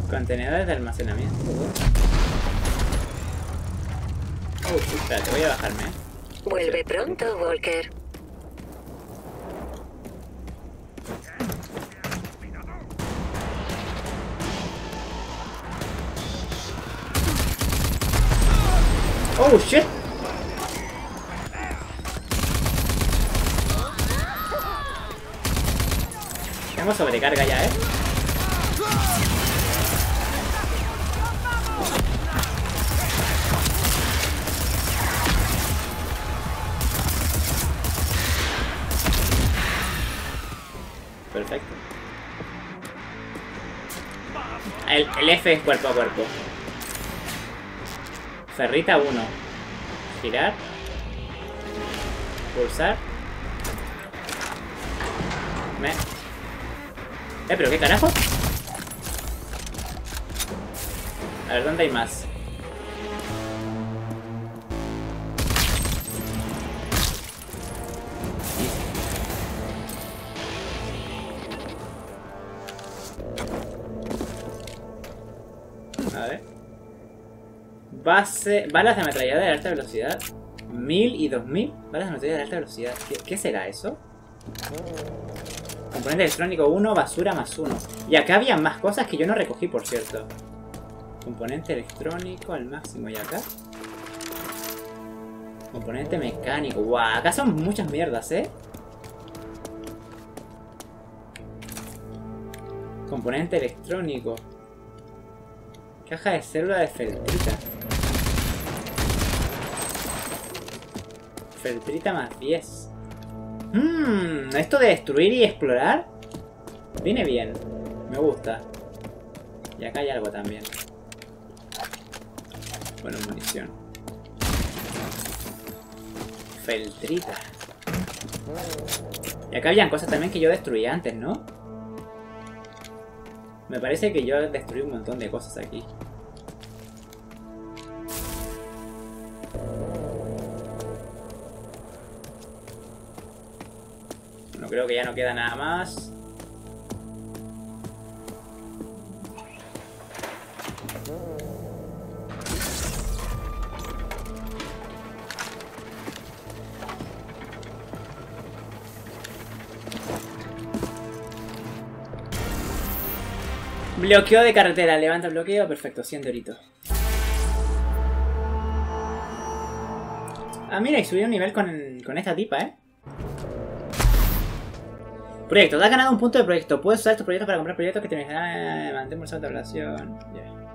Contenedores de almacenamiento. Oh, espérate, voy a bajarme, ¿eh? Vuelve pronto, Walker. Oh, shit. Tenemos sobrecarga ya, ¿eh? Perfecto. El, el F es cuerpo a cuerpo. Ferrita uno. Girar. Pulsar. Me... Eh, pero qué carajo. A ver, ¿dónde hay más? Base, balas de ametralladora de alta velocidad. mil y dos mil. Balas de ametralladora de alta velocidad. ¿Qué, qué será eso? Componente electrónico uno, basura más uno. Y acá había más cosas que yo no recogí, por cierto. Componente electrónico al máximo. ¿Y acá? Componente mecánico. Guau, acá son muchas mierdas, ¿eh? Componente electrónico. Caja de célula de Feltrita. Feltrita más diez. Mmm, esto de destruir y explorar viene bien. Me gusta. Y acá hay algo también. Bueno, munición. Feltrita. Y acá habían cosas también que yo destruí antes, ¿no? Me parece que yo destruí un montón de cosas aquí. Bueno, creo que ya no queda nada más. Bloqueo de carretera, levanta el bloqueo, perfecto, cien doritos. Ah, mira, y subí un nivel con, con esta tipa, ¿eh? Proyecto, te has ganado un punto de proyecto. Puedes usar estos proyectos para comprar proyectos que te mejoran. Eh, mantén pulsado tablación. Yeah.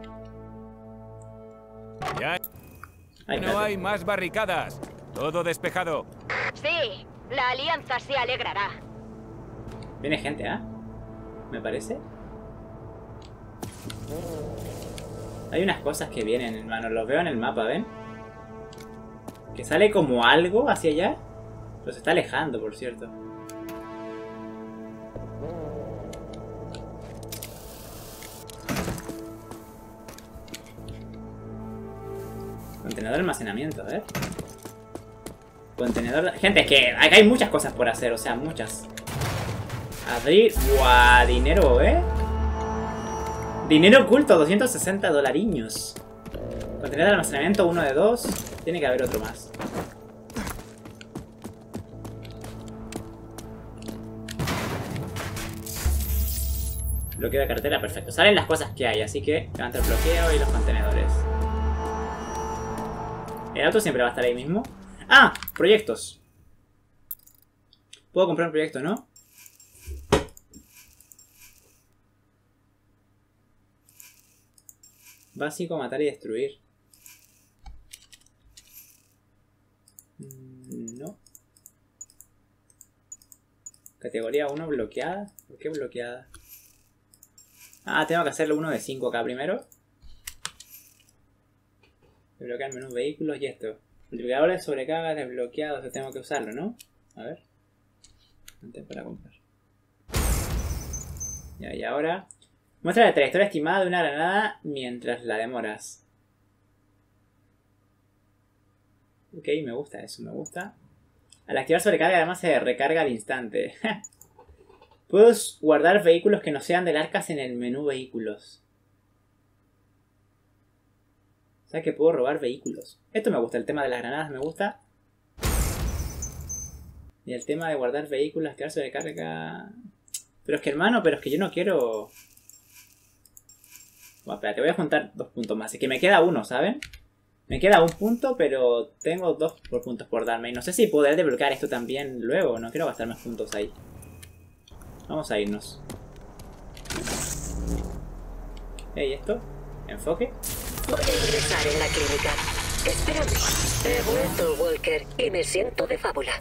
Ya. No hay más barricadas. Todo despejado. Sí, la alianza se alegrará. Viene gente, ¿ah? ¿Eh? Me parece. Hay unas cosas que vienen, hermano. Los veo en el mapa, ¿ven? Que sale como algo hacia allá. Pero se está alejando, por cierto. Contenedor de almacenamiento, ¿eh? Contenedor de... Gente, es que acá hay muchas cosas por hacer. O sea, muchas. Abrir... ¡Guau! Dinero, ¿eh? Dinero oculto, doscientos sesenta dolariños. Contenedor de almacenamiento, uno de dos. Tiene que haber otro más. Bloqueo de cartera, perfecto. Salen las cosas que hay, así que levanta el bloqueo y los contenedores. El auto siempre va a estar ahí mismo. ¡Ah! Proyectos. Puedo comprar un proyecto, ¿no? Básico, matar y destruir. No. Categoría uno bloqueada. ¿Por qué bloqueada? Ah, tengo que hacerlo uno de cinco acá primero. Desbloquear menú vehículos y esto. Multiplicadores, sobrecargas, desbloqueados. Yo tengo que usarlo, ¿no? A ver. Antes para comprar. Ya, y ahora... Muestra la trayectoria estimada de una granada mientras la demoras. Ok, me gusta eso, me gusta. Al activar sobrecarga además se recarga al instante. Puedes guardar vehículos que no sean del Arcas en el menú vehículos. O sea que puedo robar vehículos. Esto me gusta, el tema de las granadas me gusta. Y el tema de guardar vehículos, activar sobrecarga... Pero es que hermano, pero es que yo no quiero... Bueno, espera, te voy a juntar dos puntos más. Es que me queda uno, ¿saben? Me queda un punto, pero tengo dos por puntos por darme. Y no sé si poder desbloquear esto también luego. No quiero gastar más puntos ahí. Vamos a irnos. ¿Y esto? ¿Enfoque? Voy a ingresar en la clínica. Espérame. He vuelto, Walker, y me siento de fábula.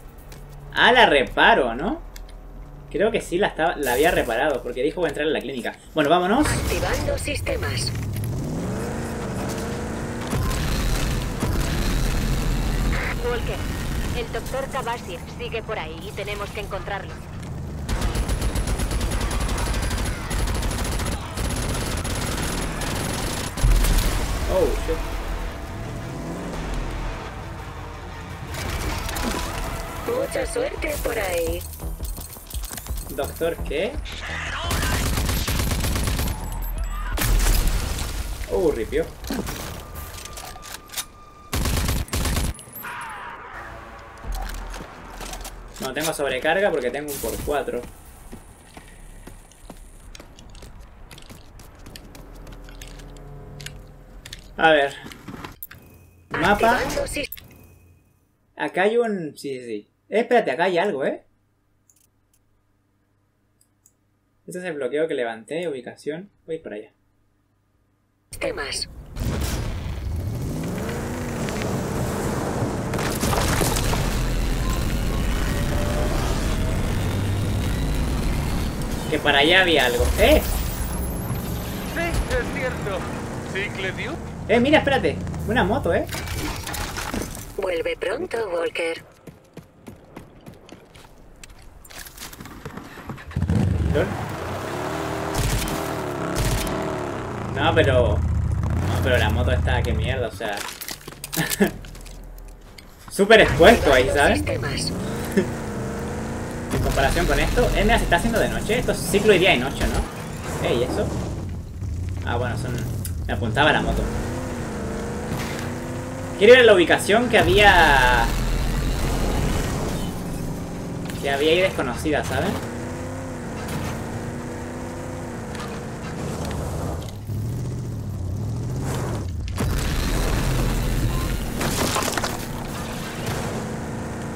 Ah, la reparo, ¿no? Creo que sí la, estaba, la había reparado, porque dijo que entrar en la clínica. Bueno, vámonos. Activando sistemas. Walker, el doctor Kvasir sigue por ahí y tenemos que encontrarlo. Oh, shit. Mucha suerte por ahí. Doctor, ¿qué? Oh, ripio. No tengo sobrecarga porque tengo un por cuatro. A ver. Mapa. Acá hay un... Sí, sí, sí. Eh, espérate, acá hay algo, ¿eh? Este es el bloqueo que levanté, ubicación. Voy por allá. ¿Qué más? Que para allá había algo. ¡Eh! Sí, es cierto. ¿Cicle Duke? Eh, mira, espérate. Una moto, ¿eh? Vuelve pronto, Walker. No, pero... No, pero la moto está... ¡Qué mierda! O sea... Súper expuesto ahí, ¿sabes? En comparación con esto... Eh, mira, se está haciendo de noche. Esto es ciclo de día y noche, ¿no? Eh, ¿y eso? Ah, bueno, son... Me apuntaba la moto. Quiero ir a la ubicación que había... Que había ahí desconocida, ¿saben?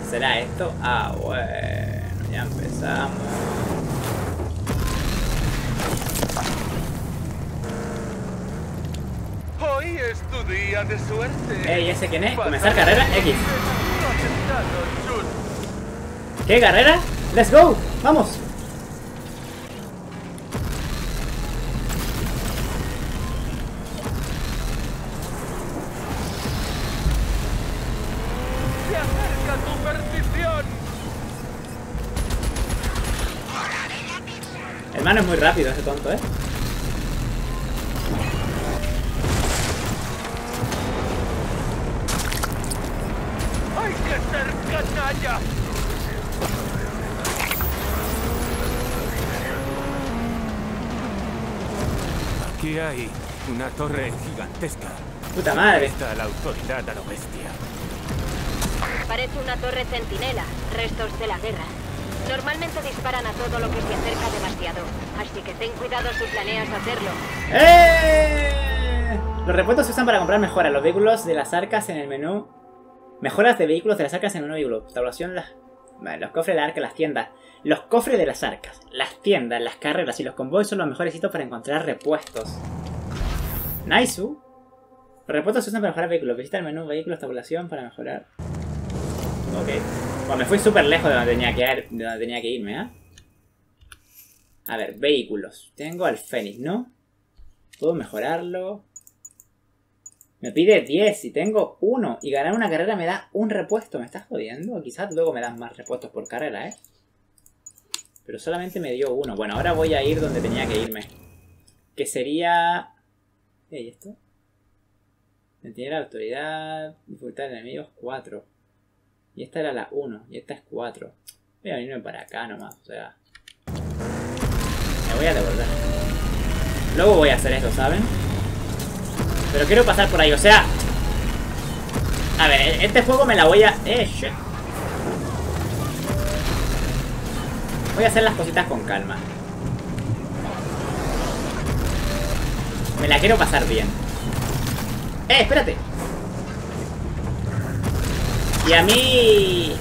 ¿Será esto? Ah, bueno, ya empezamos. Hoy es tu día de suerte. Ey, ¿ese quién es? Comenzar carrera X. ¿Qué carrera? ¡Let's go! ¡Vamos! Hermano, es muy rápido ese tonto, ¿eh? ¡Hay que ser canalla! Aquí hay una torre gigantesca. ¡Puta madre! Está la autoridad a lo bestia. Parece una torre centinela, restos de la guerra. Normalmente disparan a todo lo que se acerca demasiado, así que ten cuidado si planeas hacerlo. ¡Eh! Los repuestos se usan para comprar mejoras. Los vehículos de las arcas en el menú. Mejoras de vehículos de las arcas en el menú vehículo. Tabulación, las... Vale, los cofres de las arcas, las tiendas. Los cofres de las arcas, las tiendas, las carreras y los convoys son los mejores sitios para encontrar repuestos. Nice. Los repuestos se usan para mejorar vehículos. Visita el menú vehículos, tabulación para mejorar. Ok. Bueno, me fui súper lejos de donde tenía que, de donde tenía que irme, ¿eh? A ver, vehículos. Tengo al Fénix, ¿no? Puedo mejorarlo. Me pide diez y tengo uno. Y ganar una carrera me da un repuesto. ¿Me estás jodiendo? Quizás luego me dan más repuestos por carrera, ¿eh? Pero solamente me dio uno. Bueno, ahora voy a ir donde tenía que irme. Que sería... ¿Y esto? Detener a la autoridad. Dificultad de enemigos cuatro. Y esta era la uno, y esta es cuatro. Voy a venirme para acá nomás, o sea... Me voy a devolver. Luego voy a hacer eso, ¿saben? Pero quiero pasar por ahí, o sea... A ver, este juego me la voy a... Eh, shit. Voy a hacer las cositas con calma. Me la quiero pasar bien. Eh, espérate. Y a mí...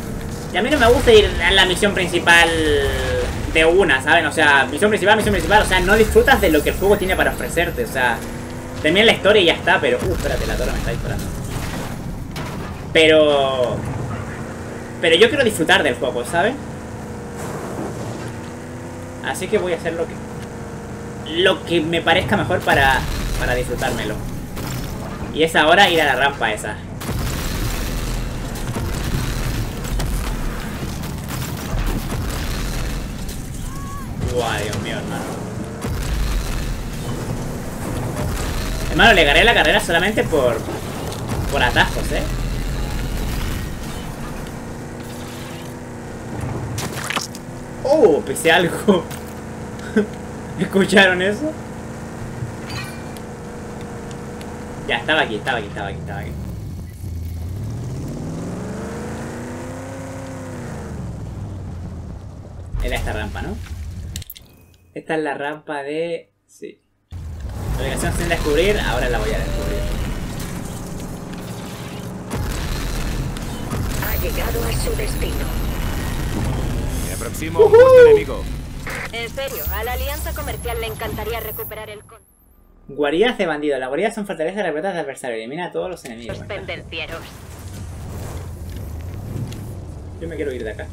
Y a mí no me gusta ir a la misión principal de una, ¿saben? O sea, misión principal, misión principal. O sea, no disfrutas de lo que el juego tiene para ofrecerte. O sea, termina la historia y ya está. Pero... Uh, espérate, la torre me está disparando. Pero... Pero yo quiero disfrutar del juego, ¿saben? Así que voy a hacer lo que... Lo que me parezca mejor para... Para disfrutármelo. Y es ahora ir a la rampa esa. Guau, wow, Dios mío, hermano. Hermano, le gané la carrera solamente por... Por atajos, ¿eh? ¡Oh! Pisé algo. ¿Escucharon eso? Ya, estaba aquí, estaba aquí, estaba aquí, estaba aquí. Era esta rampa, ¿no? Esta es la rampa de... Sí. La ubicación sin descubrir, ahora la voy a descubrir. Ha llegado a su destino. Me aproximo a un puesto enemigo. En serio, a la alianza comercial le encantaría recuperar el... Con... Guaridas de bandidos. Las guaridas son fortalezas repletas de adversarios. Elimina a todos los enemigos. Los pendencieros. Yo me quiero ir de acá.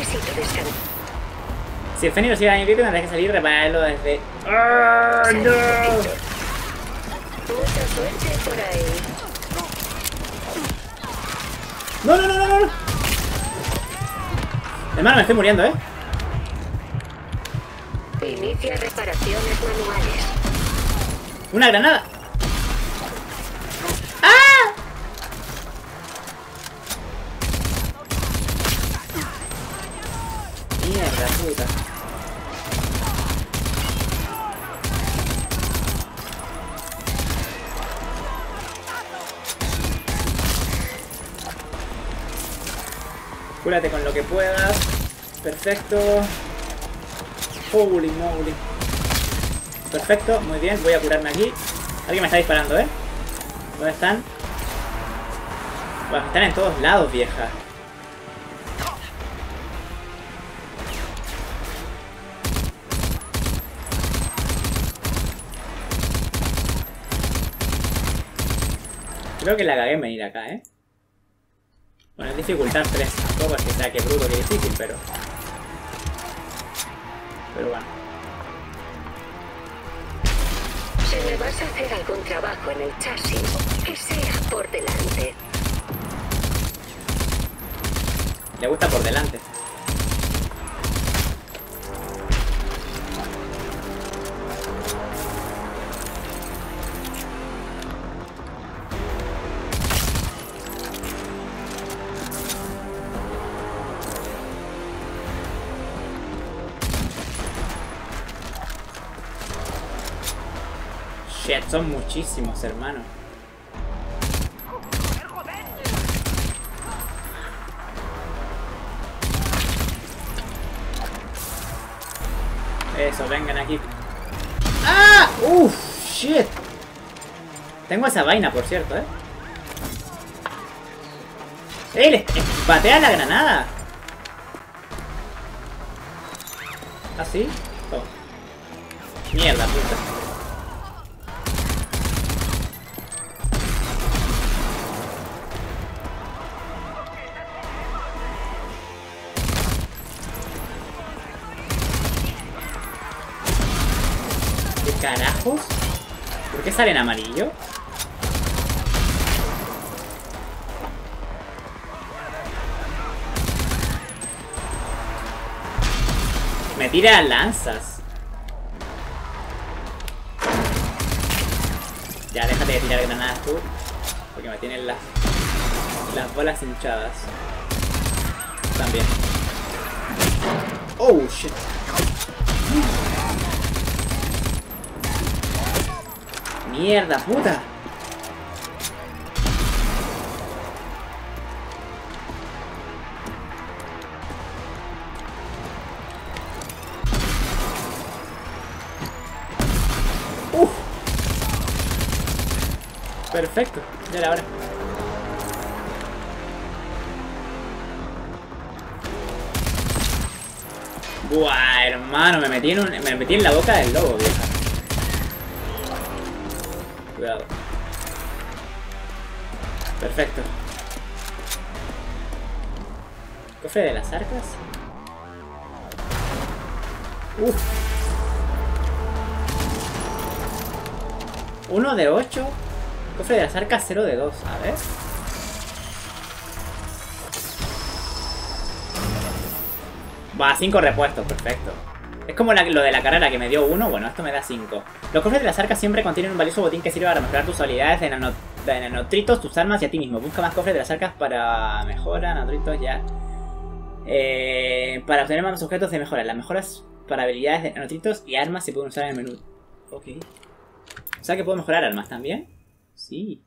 Necesito descansar. Si el Fénix llega a añadir, tendrás que salir y repararlo desde... ¡Ah, ¡Oh, no! Mucha suerte por ahí. ¡No, no, no, no, no! Hermano, me estoy muriendo, ¿eh? Inicia reparaciones manuales. ¡Una granada! ¡Ah! Mierda, puta. Cúrate con lo que puedas. Perfecto. Holy moly. Perfecto, muy bien, voy a curarme aquí. Alguien me está disparando, ¿eh? ¿Dónde están? Bueno, están en todos lados, vieja. Creo que la cagué en venir acá, ¿eh? Bueno, es dificultad tres. Tampoco es que sea que bruto, que difícil, pero... Pero bueno. Si me vas a hacer algún trabajo en el chasis, que sea por delante. Le gusta por delante. Son muchísimos, hermano. Eso, vengan aquí. ¡Ah! ¡Uff! ¡Shit! Tengo esa vaina, por cierto, ¿eh? ¡Eh! ¡Le patea la granada! ¿Así? Oh. Mierda, puta. ¿Carajos? ¿Por qué sale en amarillo? Me tira lanzas. Ya, déjate de tirar granadas tú, porque me tienen las, las bolas hinchadas. También. Oh, shit. Mierda, puta. Uf. Perfecto, ya era hora. Buah, hermano, me metí en un, me metí en la boca del lobo, vieja. Cuidado. Perfecto. Cofre de las arcas. Uf. uno de ocho. Cofre de las arcas cero de dos. A ver. Va, cinco repuestos. Perfecto. Es como la, lo de la carrera que me dio uno, bueno, esto me da cinco. Los cofres de las arcas siempre contienen un valioso botín que sirve para mejorar tus habilidades de, nanot de nanotritos, tus armas y a ti mismo. Busca más cofres de las arcas para mejora, nanotritos ya. Eh, para obtener más objetos de mejora. Las mejoras para habilidades de nanotritos y armas se pueden usar en el menú. Ok. O sea que puedo mejorar armas también. Sí.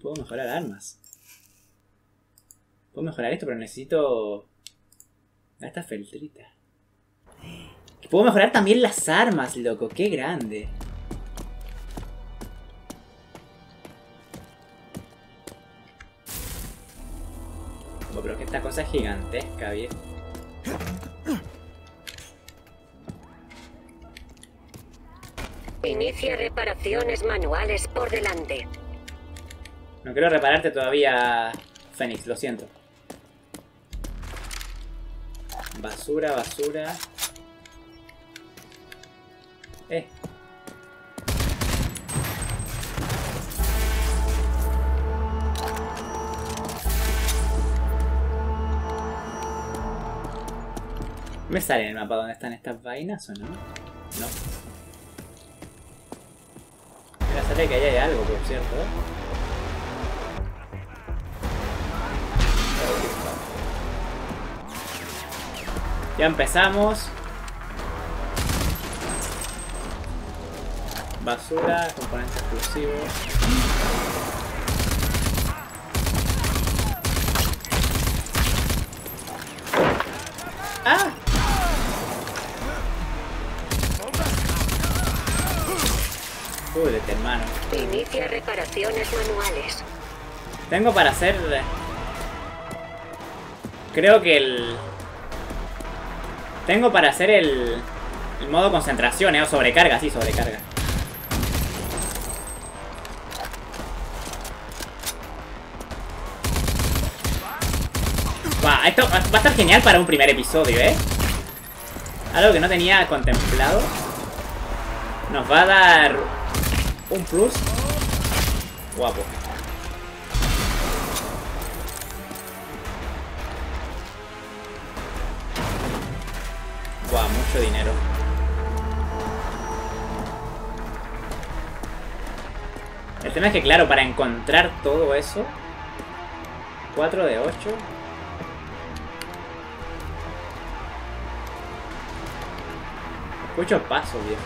Puedo mejorar armas. Puedo mejorar esto, pero necesito esta feltrita. Puedo mejorar también las armas, loco. ¡Qué grande! Oh, pero que esta cosa es gigantesca, bien. Inicia reparaciones manuales por delante. No quiero repararte todavía, Fénix, lo siento. Basura, basura. Eh. ¿Me sale en el mapa dónde están estas vainas o no? No. Mira, sale que ahí hay algo, por cierto. Ya empezamos. Basura, componentes explosivos. ¡Ah! Púdete, hermano. Inicia reparaciones manuales. Tengo para hacer... Creo que el... Tengo para hacer el, el modo concentración, ¿eh? O sobrecarga, sí, sobrecarga. Wow, esto va a estar genial para un primer episodio, ¿eh? Algo que no tenía contemplado. Nos va a dar un plus. Guapo. Guau, wow, mucho dinero. El tema es que, claro, para encontrar todo eso... cuatro de ocho. Escucho pasos, viejo.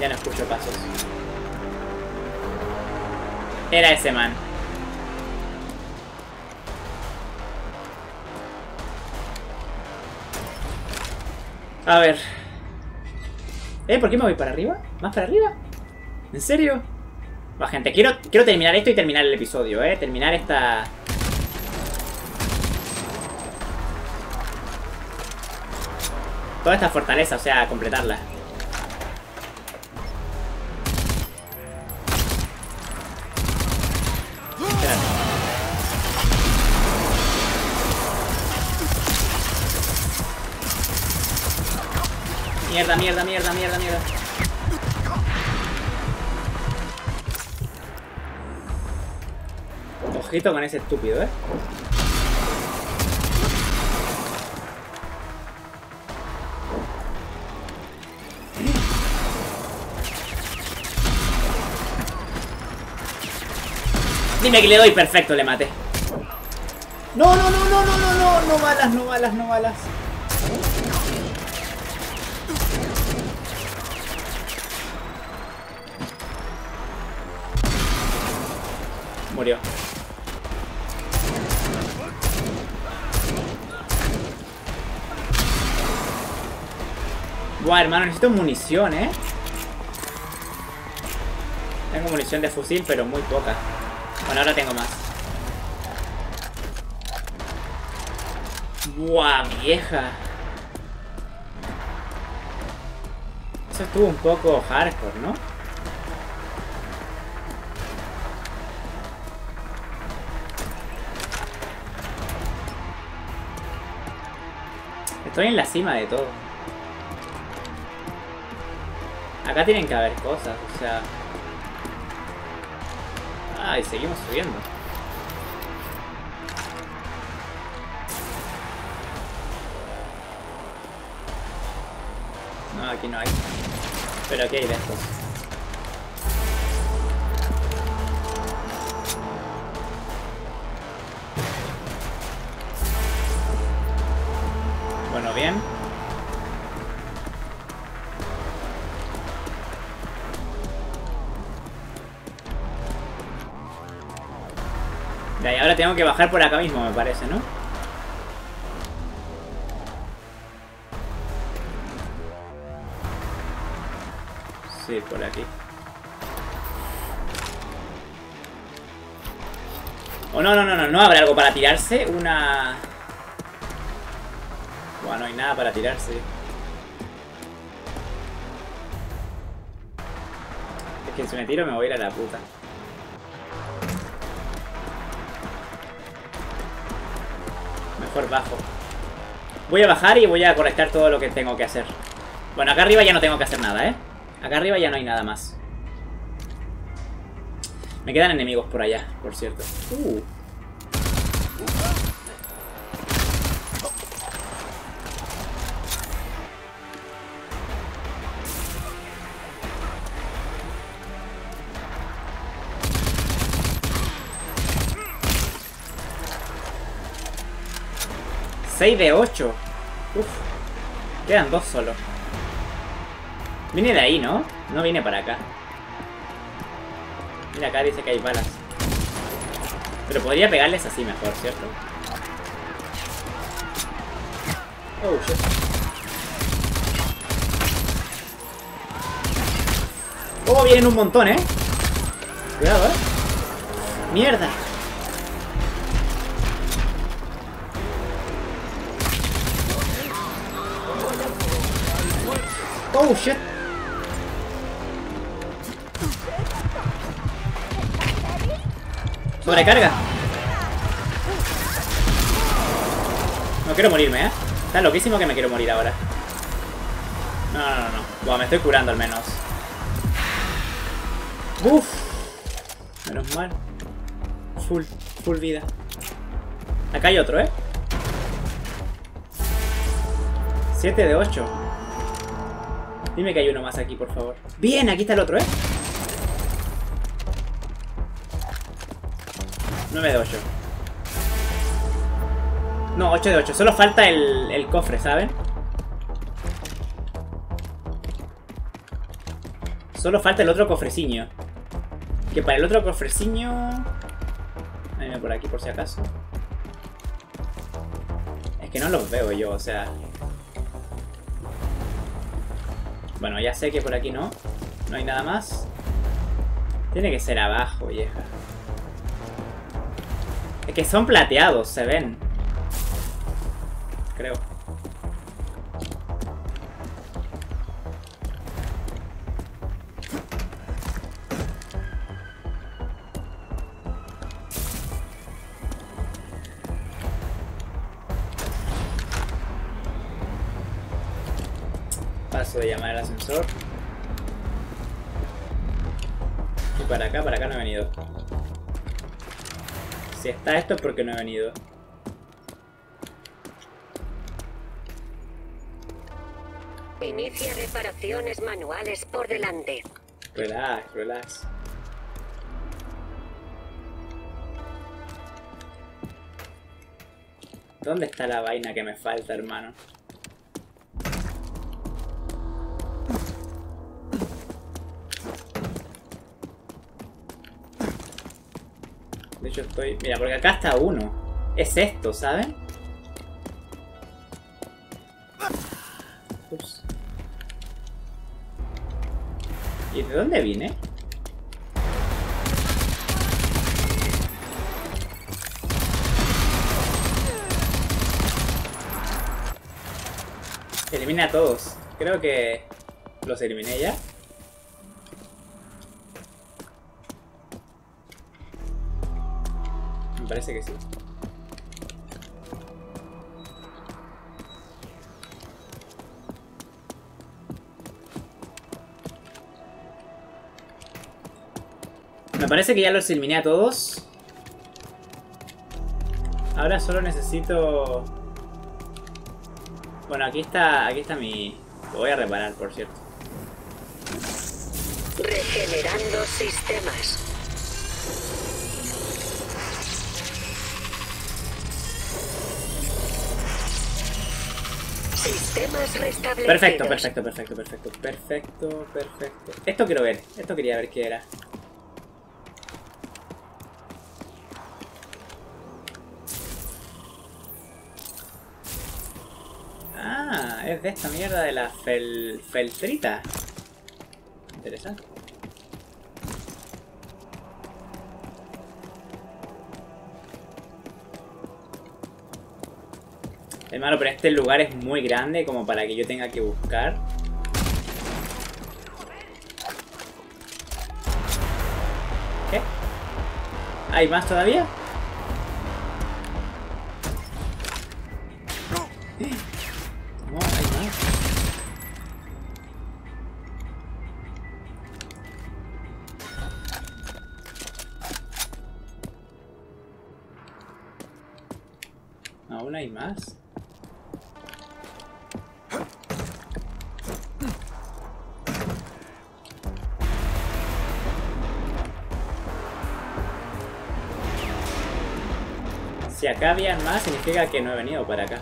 Ya no escucho pasos. Era ese man. A ver. ¿Eh? ¿Por qué me voy para arriba? ¿Más para arriba? ¿En serio? Va, gente, quiero, quiero terminar esto y terminar el episodio, ¿eh? Terminar esta... Toda esta fortaleza, o sea, completarla. Mierda, mierda, mierda, mierda, mierda. Ojito con ese estúpido, ¿eh? Dime que le doy, perfecto, le maté. No, no, no, no, no, no, no, no balas, no balas, no balas. Murió. Buah, hermano, necesito munición, ¿eh? Tengo munición de fusil, pero muy poca. Bueno, ahora tengo más. Buah, vieja. Eso estuvo un poco hardcore, ¿no? Estoy en la cima de todo. Acá tienen que haber cosas, o sea... Ay, seguimos subiendo. No, aquí no hay. Pero aquí hay de estos. Bueno, bien. De ahí ahora tengo que bajar por acá mismo, me parece, ¿no? Sí, por aquí. Oh, no, no, no, no, no habrá algo para tirarse. Una... Bueno, no hay nada para tirarse. que si me tiro me voy a ir a la puta. Mejor bajo. Voy a bajar y voy a conectar todo lo que tengo que hacer. Bueno, acá arriba ya no tengo que hacer nada, ¿eh? Acá arriba ya no hay nada más. Me quedan enemigos por allá, por cierto. Uh. seis de ocho. Uf. Quedan dos solo. Vine de ahí, ¿no? No vine para acá. Mira, acá dice que hay balas. Pero podría pegarles así mejor, ¿cierto? Oh, shit. Oh, vienen un montón, ¿eh? Cuidado, ¿eh? ¡Mierda! Oh, shit. Sobrecarga. No quiero morirme, ¿eh? Está loquísimo que me quiero morir ahora. No, no, no, no. Buah, me estoy curando al menos. Uff. Menos mal. Full, full vida. Acá hay otro, ¿eh? siete de ocho. Dime que hay uno más aquí, por favor. Bien, aquí está el otro, ¿eh? nueve de ocho. No, ocho de ocho. Solo falta el, el cofre, ¿saben? Solo falta el otro cofreciño. Que para el otro cofreciño... Dame por aquí, por si acaso. Es que no los veo yo, o sea... Bueno, ya sé que por aquí no. No hay nada más. Tiene que ser abajo, vieja. Es que son plateados, se ven. Creo. De llamar al ascensor. Y para acá, para acá no he venido. Si está esto es porque no he venido. Inicia reparaciones manuales por delante. Relax, relax. ¿Dónde está la vaina que me falta, hermano? Yo estoy... Mira, porque acá está uno. Es esto, ¿saben? Ups. ¿Y de dónde vine? Elimina a todos. Creo que... los eliminé ya. Parece que sí. Me parece que ya los eliminé a todos. Ahora solo necesito... Bueno, aquí está, aquí está mi... Lo voy a reparar, por cierto. Regenerando sistemas. Perfecto, perfecto, perfecto, perfecto, perfecto, perfecto. Esto quiero ver, esto quería ver qué era. Ah, es de esta mierda de la fel, Feltrita. Interesante. Hermano, pero este lugar es muy grande como para que yo tenga que buscar. ¿Hay más todavía? No, hay más. Aún hay más. Si acá habían más, significa que no he venido para acá.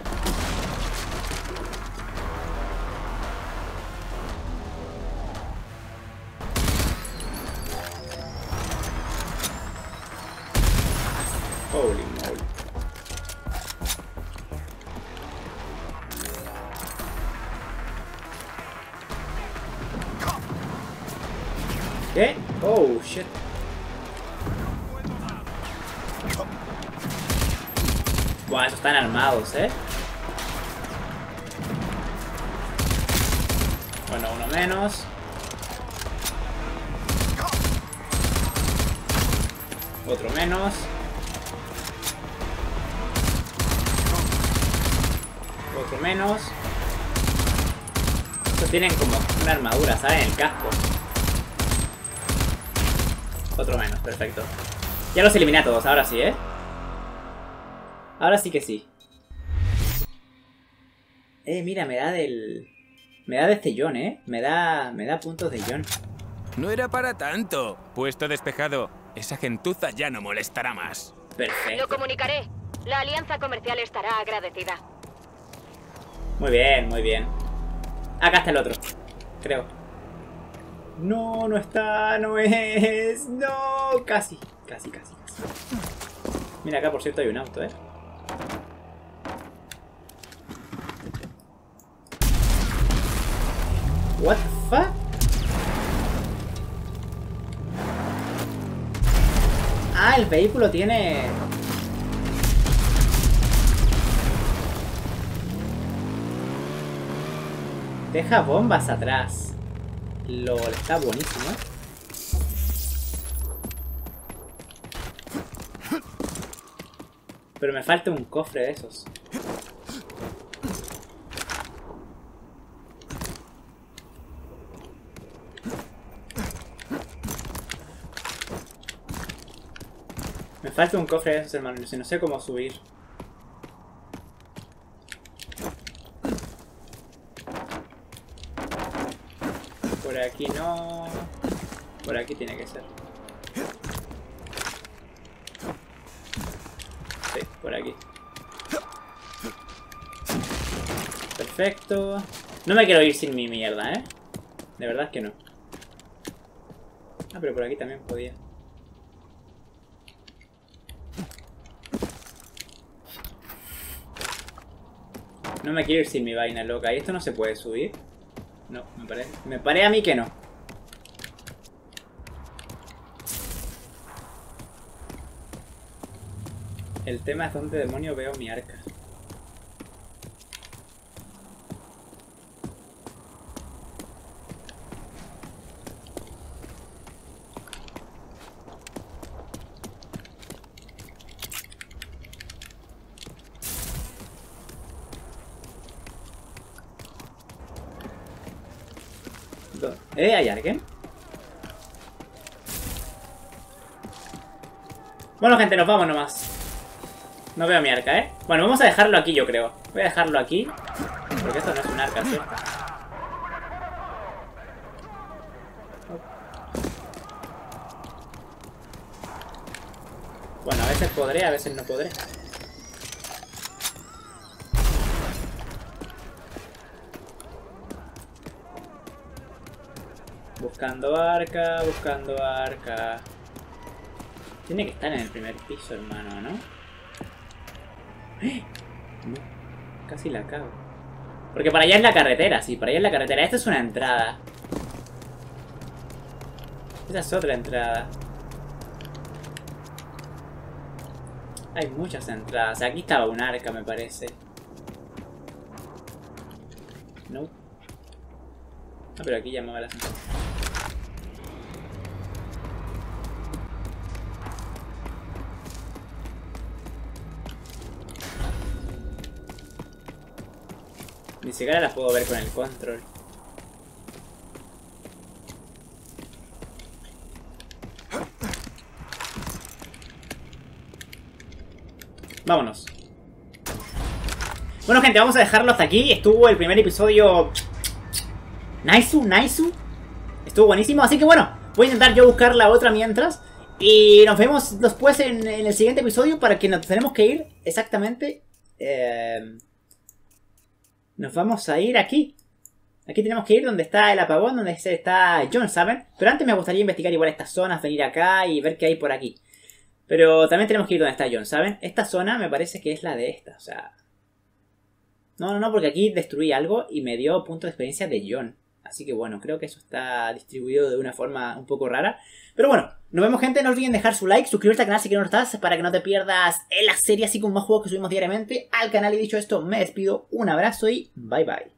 Holy moly. ¿Qué? Oh, shit. Buah, esos están armados, ¿eh? Bueno, uno menos. Otro menos. Otro menos. Estos tienen como una armadura, ¿sabes? En el casco. Otro menos, perfecto. Ya los eliminé a todos, ahora sí, ¿eh? Ahora sí que sí. Eh, mira, me da del... Me da de este John, ¿eh? Me da... Me da puntos de John. No era para tanto. Puesto despejado. Esa gentuza ya no molestará más. Perfecto. Lo comunicaré. La alianza comercial estará agradecida. Muy bien, muy bien. Acá está el otro. Creo. No, no está. No es. No. Casi. Casi, casi, casi. Mira, acá por cierto hay un auto, ¿eh? What the fuck? Ah, el vehículo tiene... Deja bombas atrás. LOL, está buenísimo, ¿eh? Pero me falta un cofre de esos. Me falta un cofre de esos, hermano. Si no sé cómo subir. Por aquí no. Por aquí tiene que ser. Por aquí. Perfecto. No me quiero ir sin mi mierda, ¿eh? De verdad es que no. Ah, pero por aquí también podía. No me quiero ir sin mi vaina loca. ¿Y esto no se puede subir? No, me parece. Me parece a mí que no. El tema es dónde demonio veo mi arca. ¿Dónde? ¿Eh? ¿Hay alguien? Bueno, gente, nos vamos nomás. No veo mi arca, ¿eh? Bueno, vamos a dejarlo aquí, yo creo. Voy a dejarlo aquí. Porque esto no es un arca, ¿sí? Bueno, a veces podré, a veces no podré. Buscando arca, buscando arca. Tiene que estar en el primer piso, hermano, ¿no? ¡Eh! No, casi la cago. Porque para allá es la carretera, sí, para allá es la carretera. Esta es una entrada. Esa es otra entrada. Hay muchas entradas. Aquí estaba un arca, me parece. No. Ah, pero aquí llamaba la sentencia. Ni siquiera las puedo ver con el control. Vámonos. Bueno, gente, vamos a dejarlo hasta aquí. Estuvo el primer episodio... Naisu, Naisu. Estuvo buenísimo. Así que bueno, voy a intentar yo buscar la otra mientras. Y nos vemos después en, en el siguiente episodio, para que nos tenemos que ir exactamente... Eh, nos vamos a ir aquí. Aquí tenemos que ir donde está el apagón, donde está John, ¿saben? Pero antes me gustaría investigar igual estas zonas, venir acá y ver qué hay por aquí. Pero también tenemos que ir donde está John, ¿saben? Esta zona me parece que es la de esta, o sea... No, no, no, porque aquí destruí algo y me dio punto de experiencia de John. Así que bueno, creo que eso está distribuido de una forma un poco rara. Pero bueno, nos vemos, gente. No olviden dejar su like, suscribirte al canal si que no lo estás, para que no te pierdas en la serie así con más juegos que subimos diariamente al canal. Y dicho esto, me despido. Un abrazo y bye bye.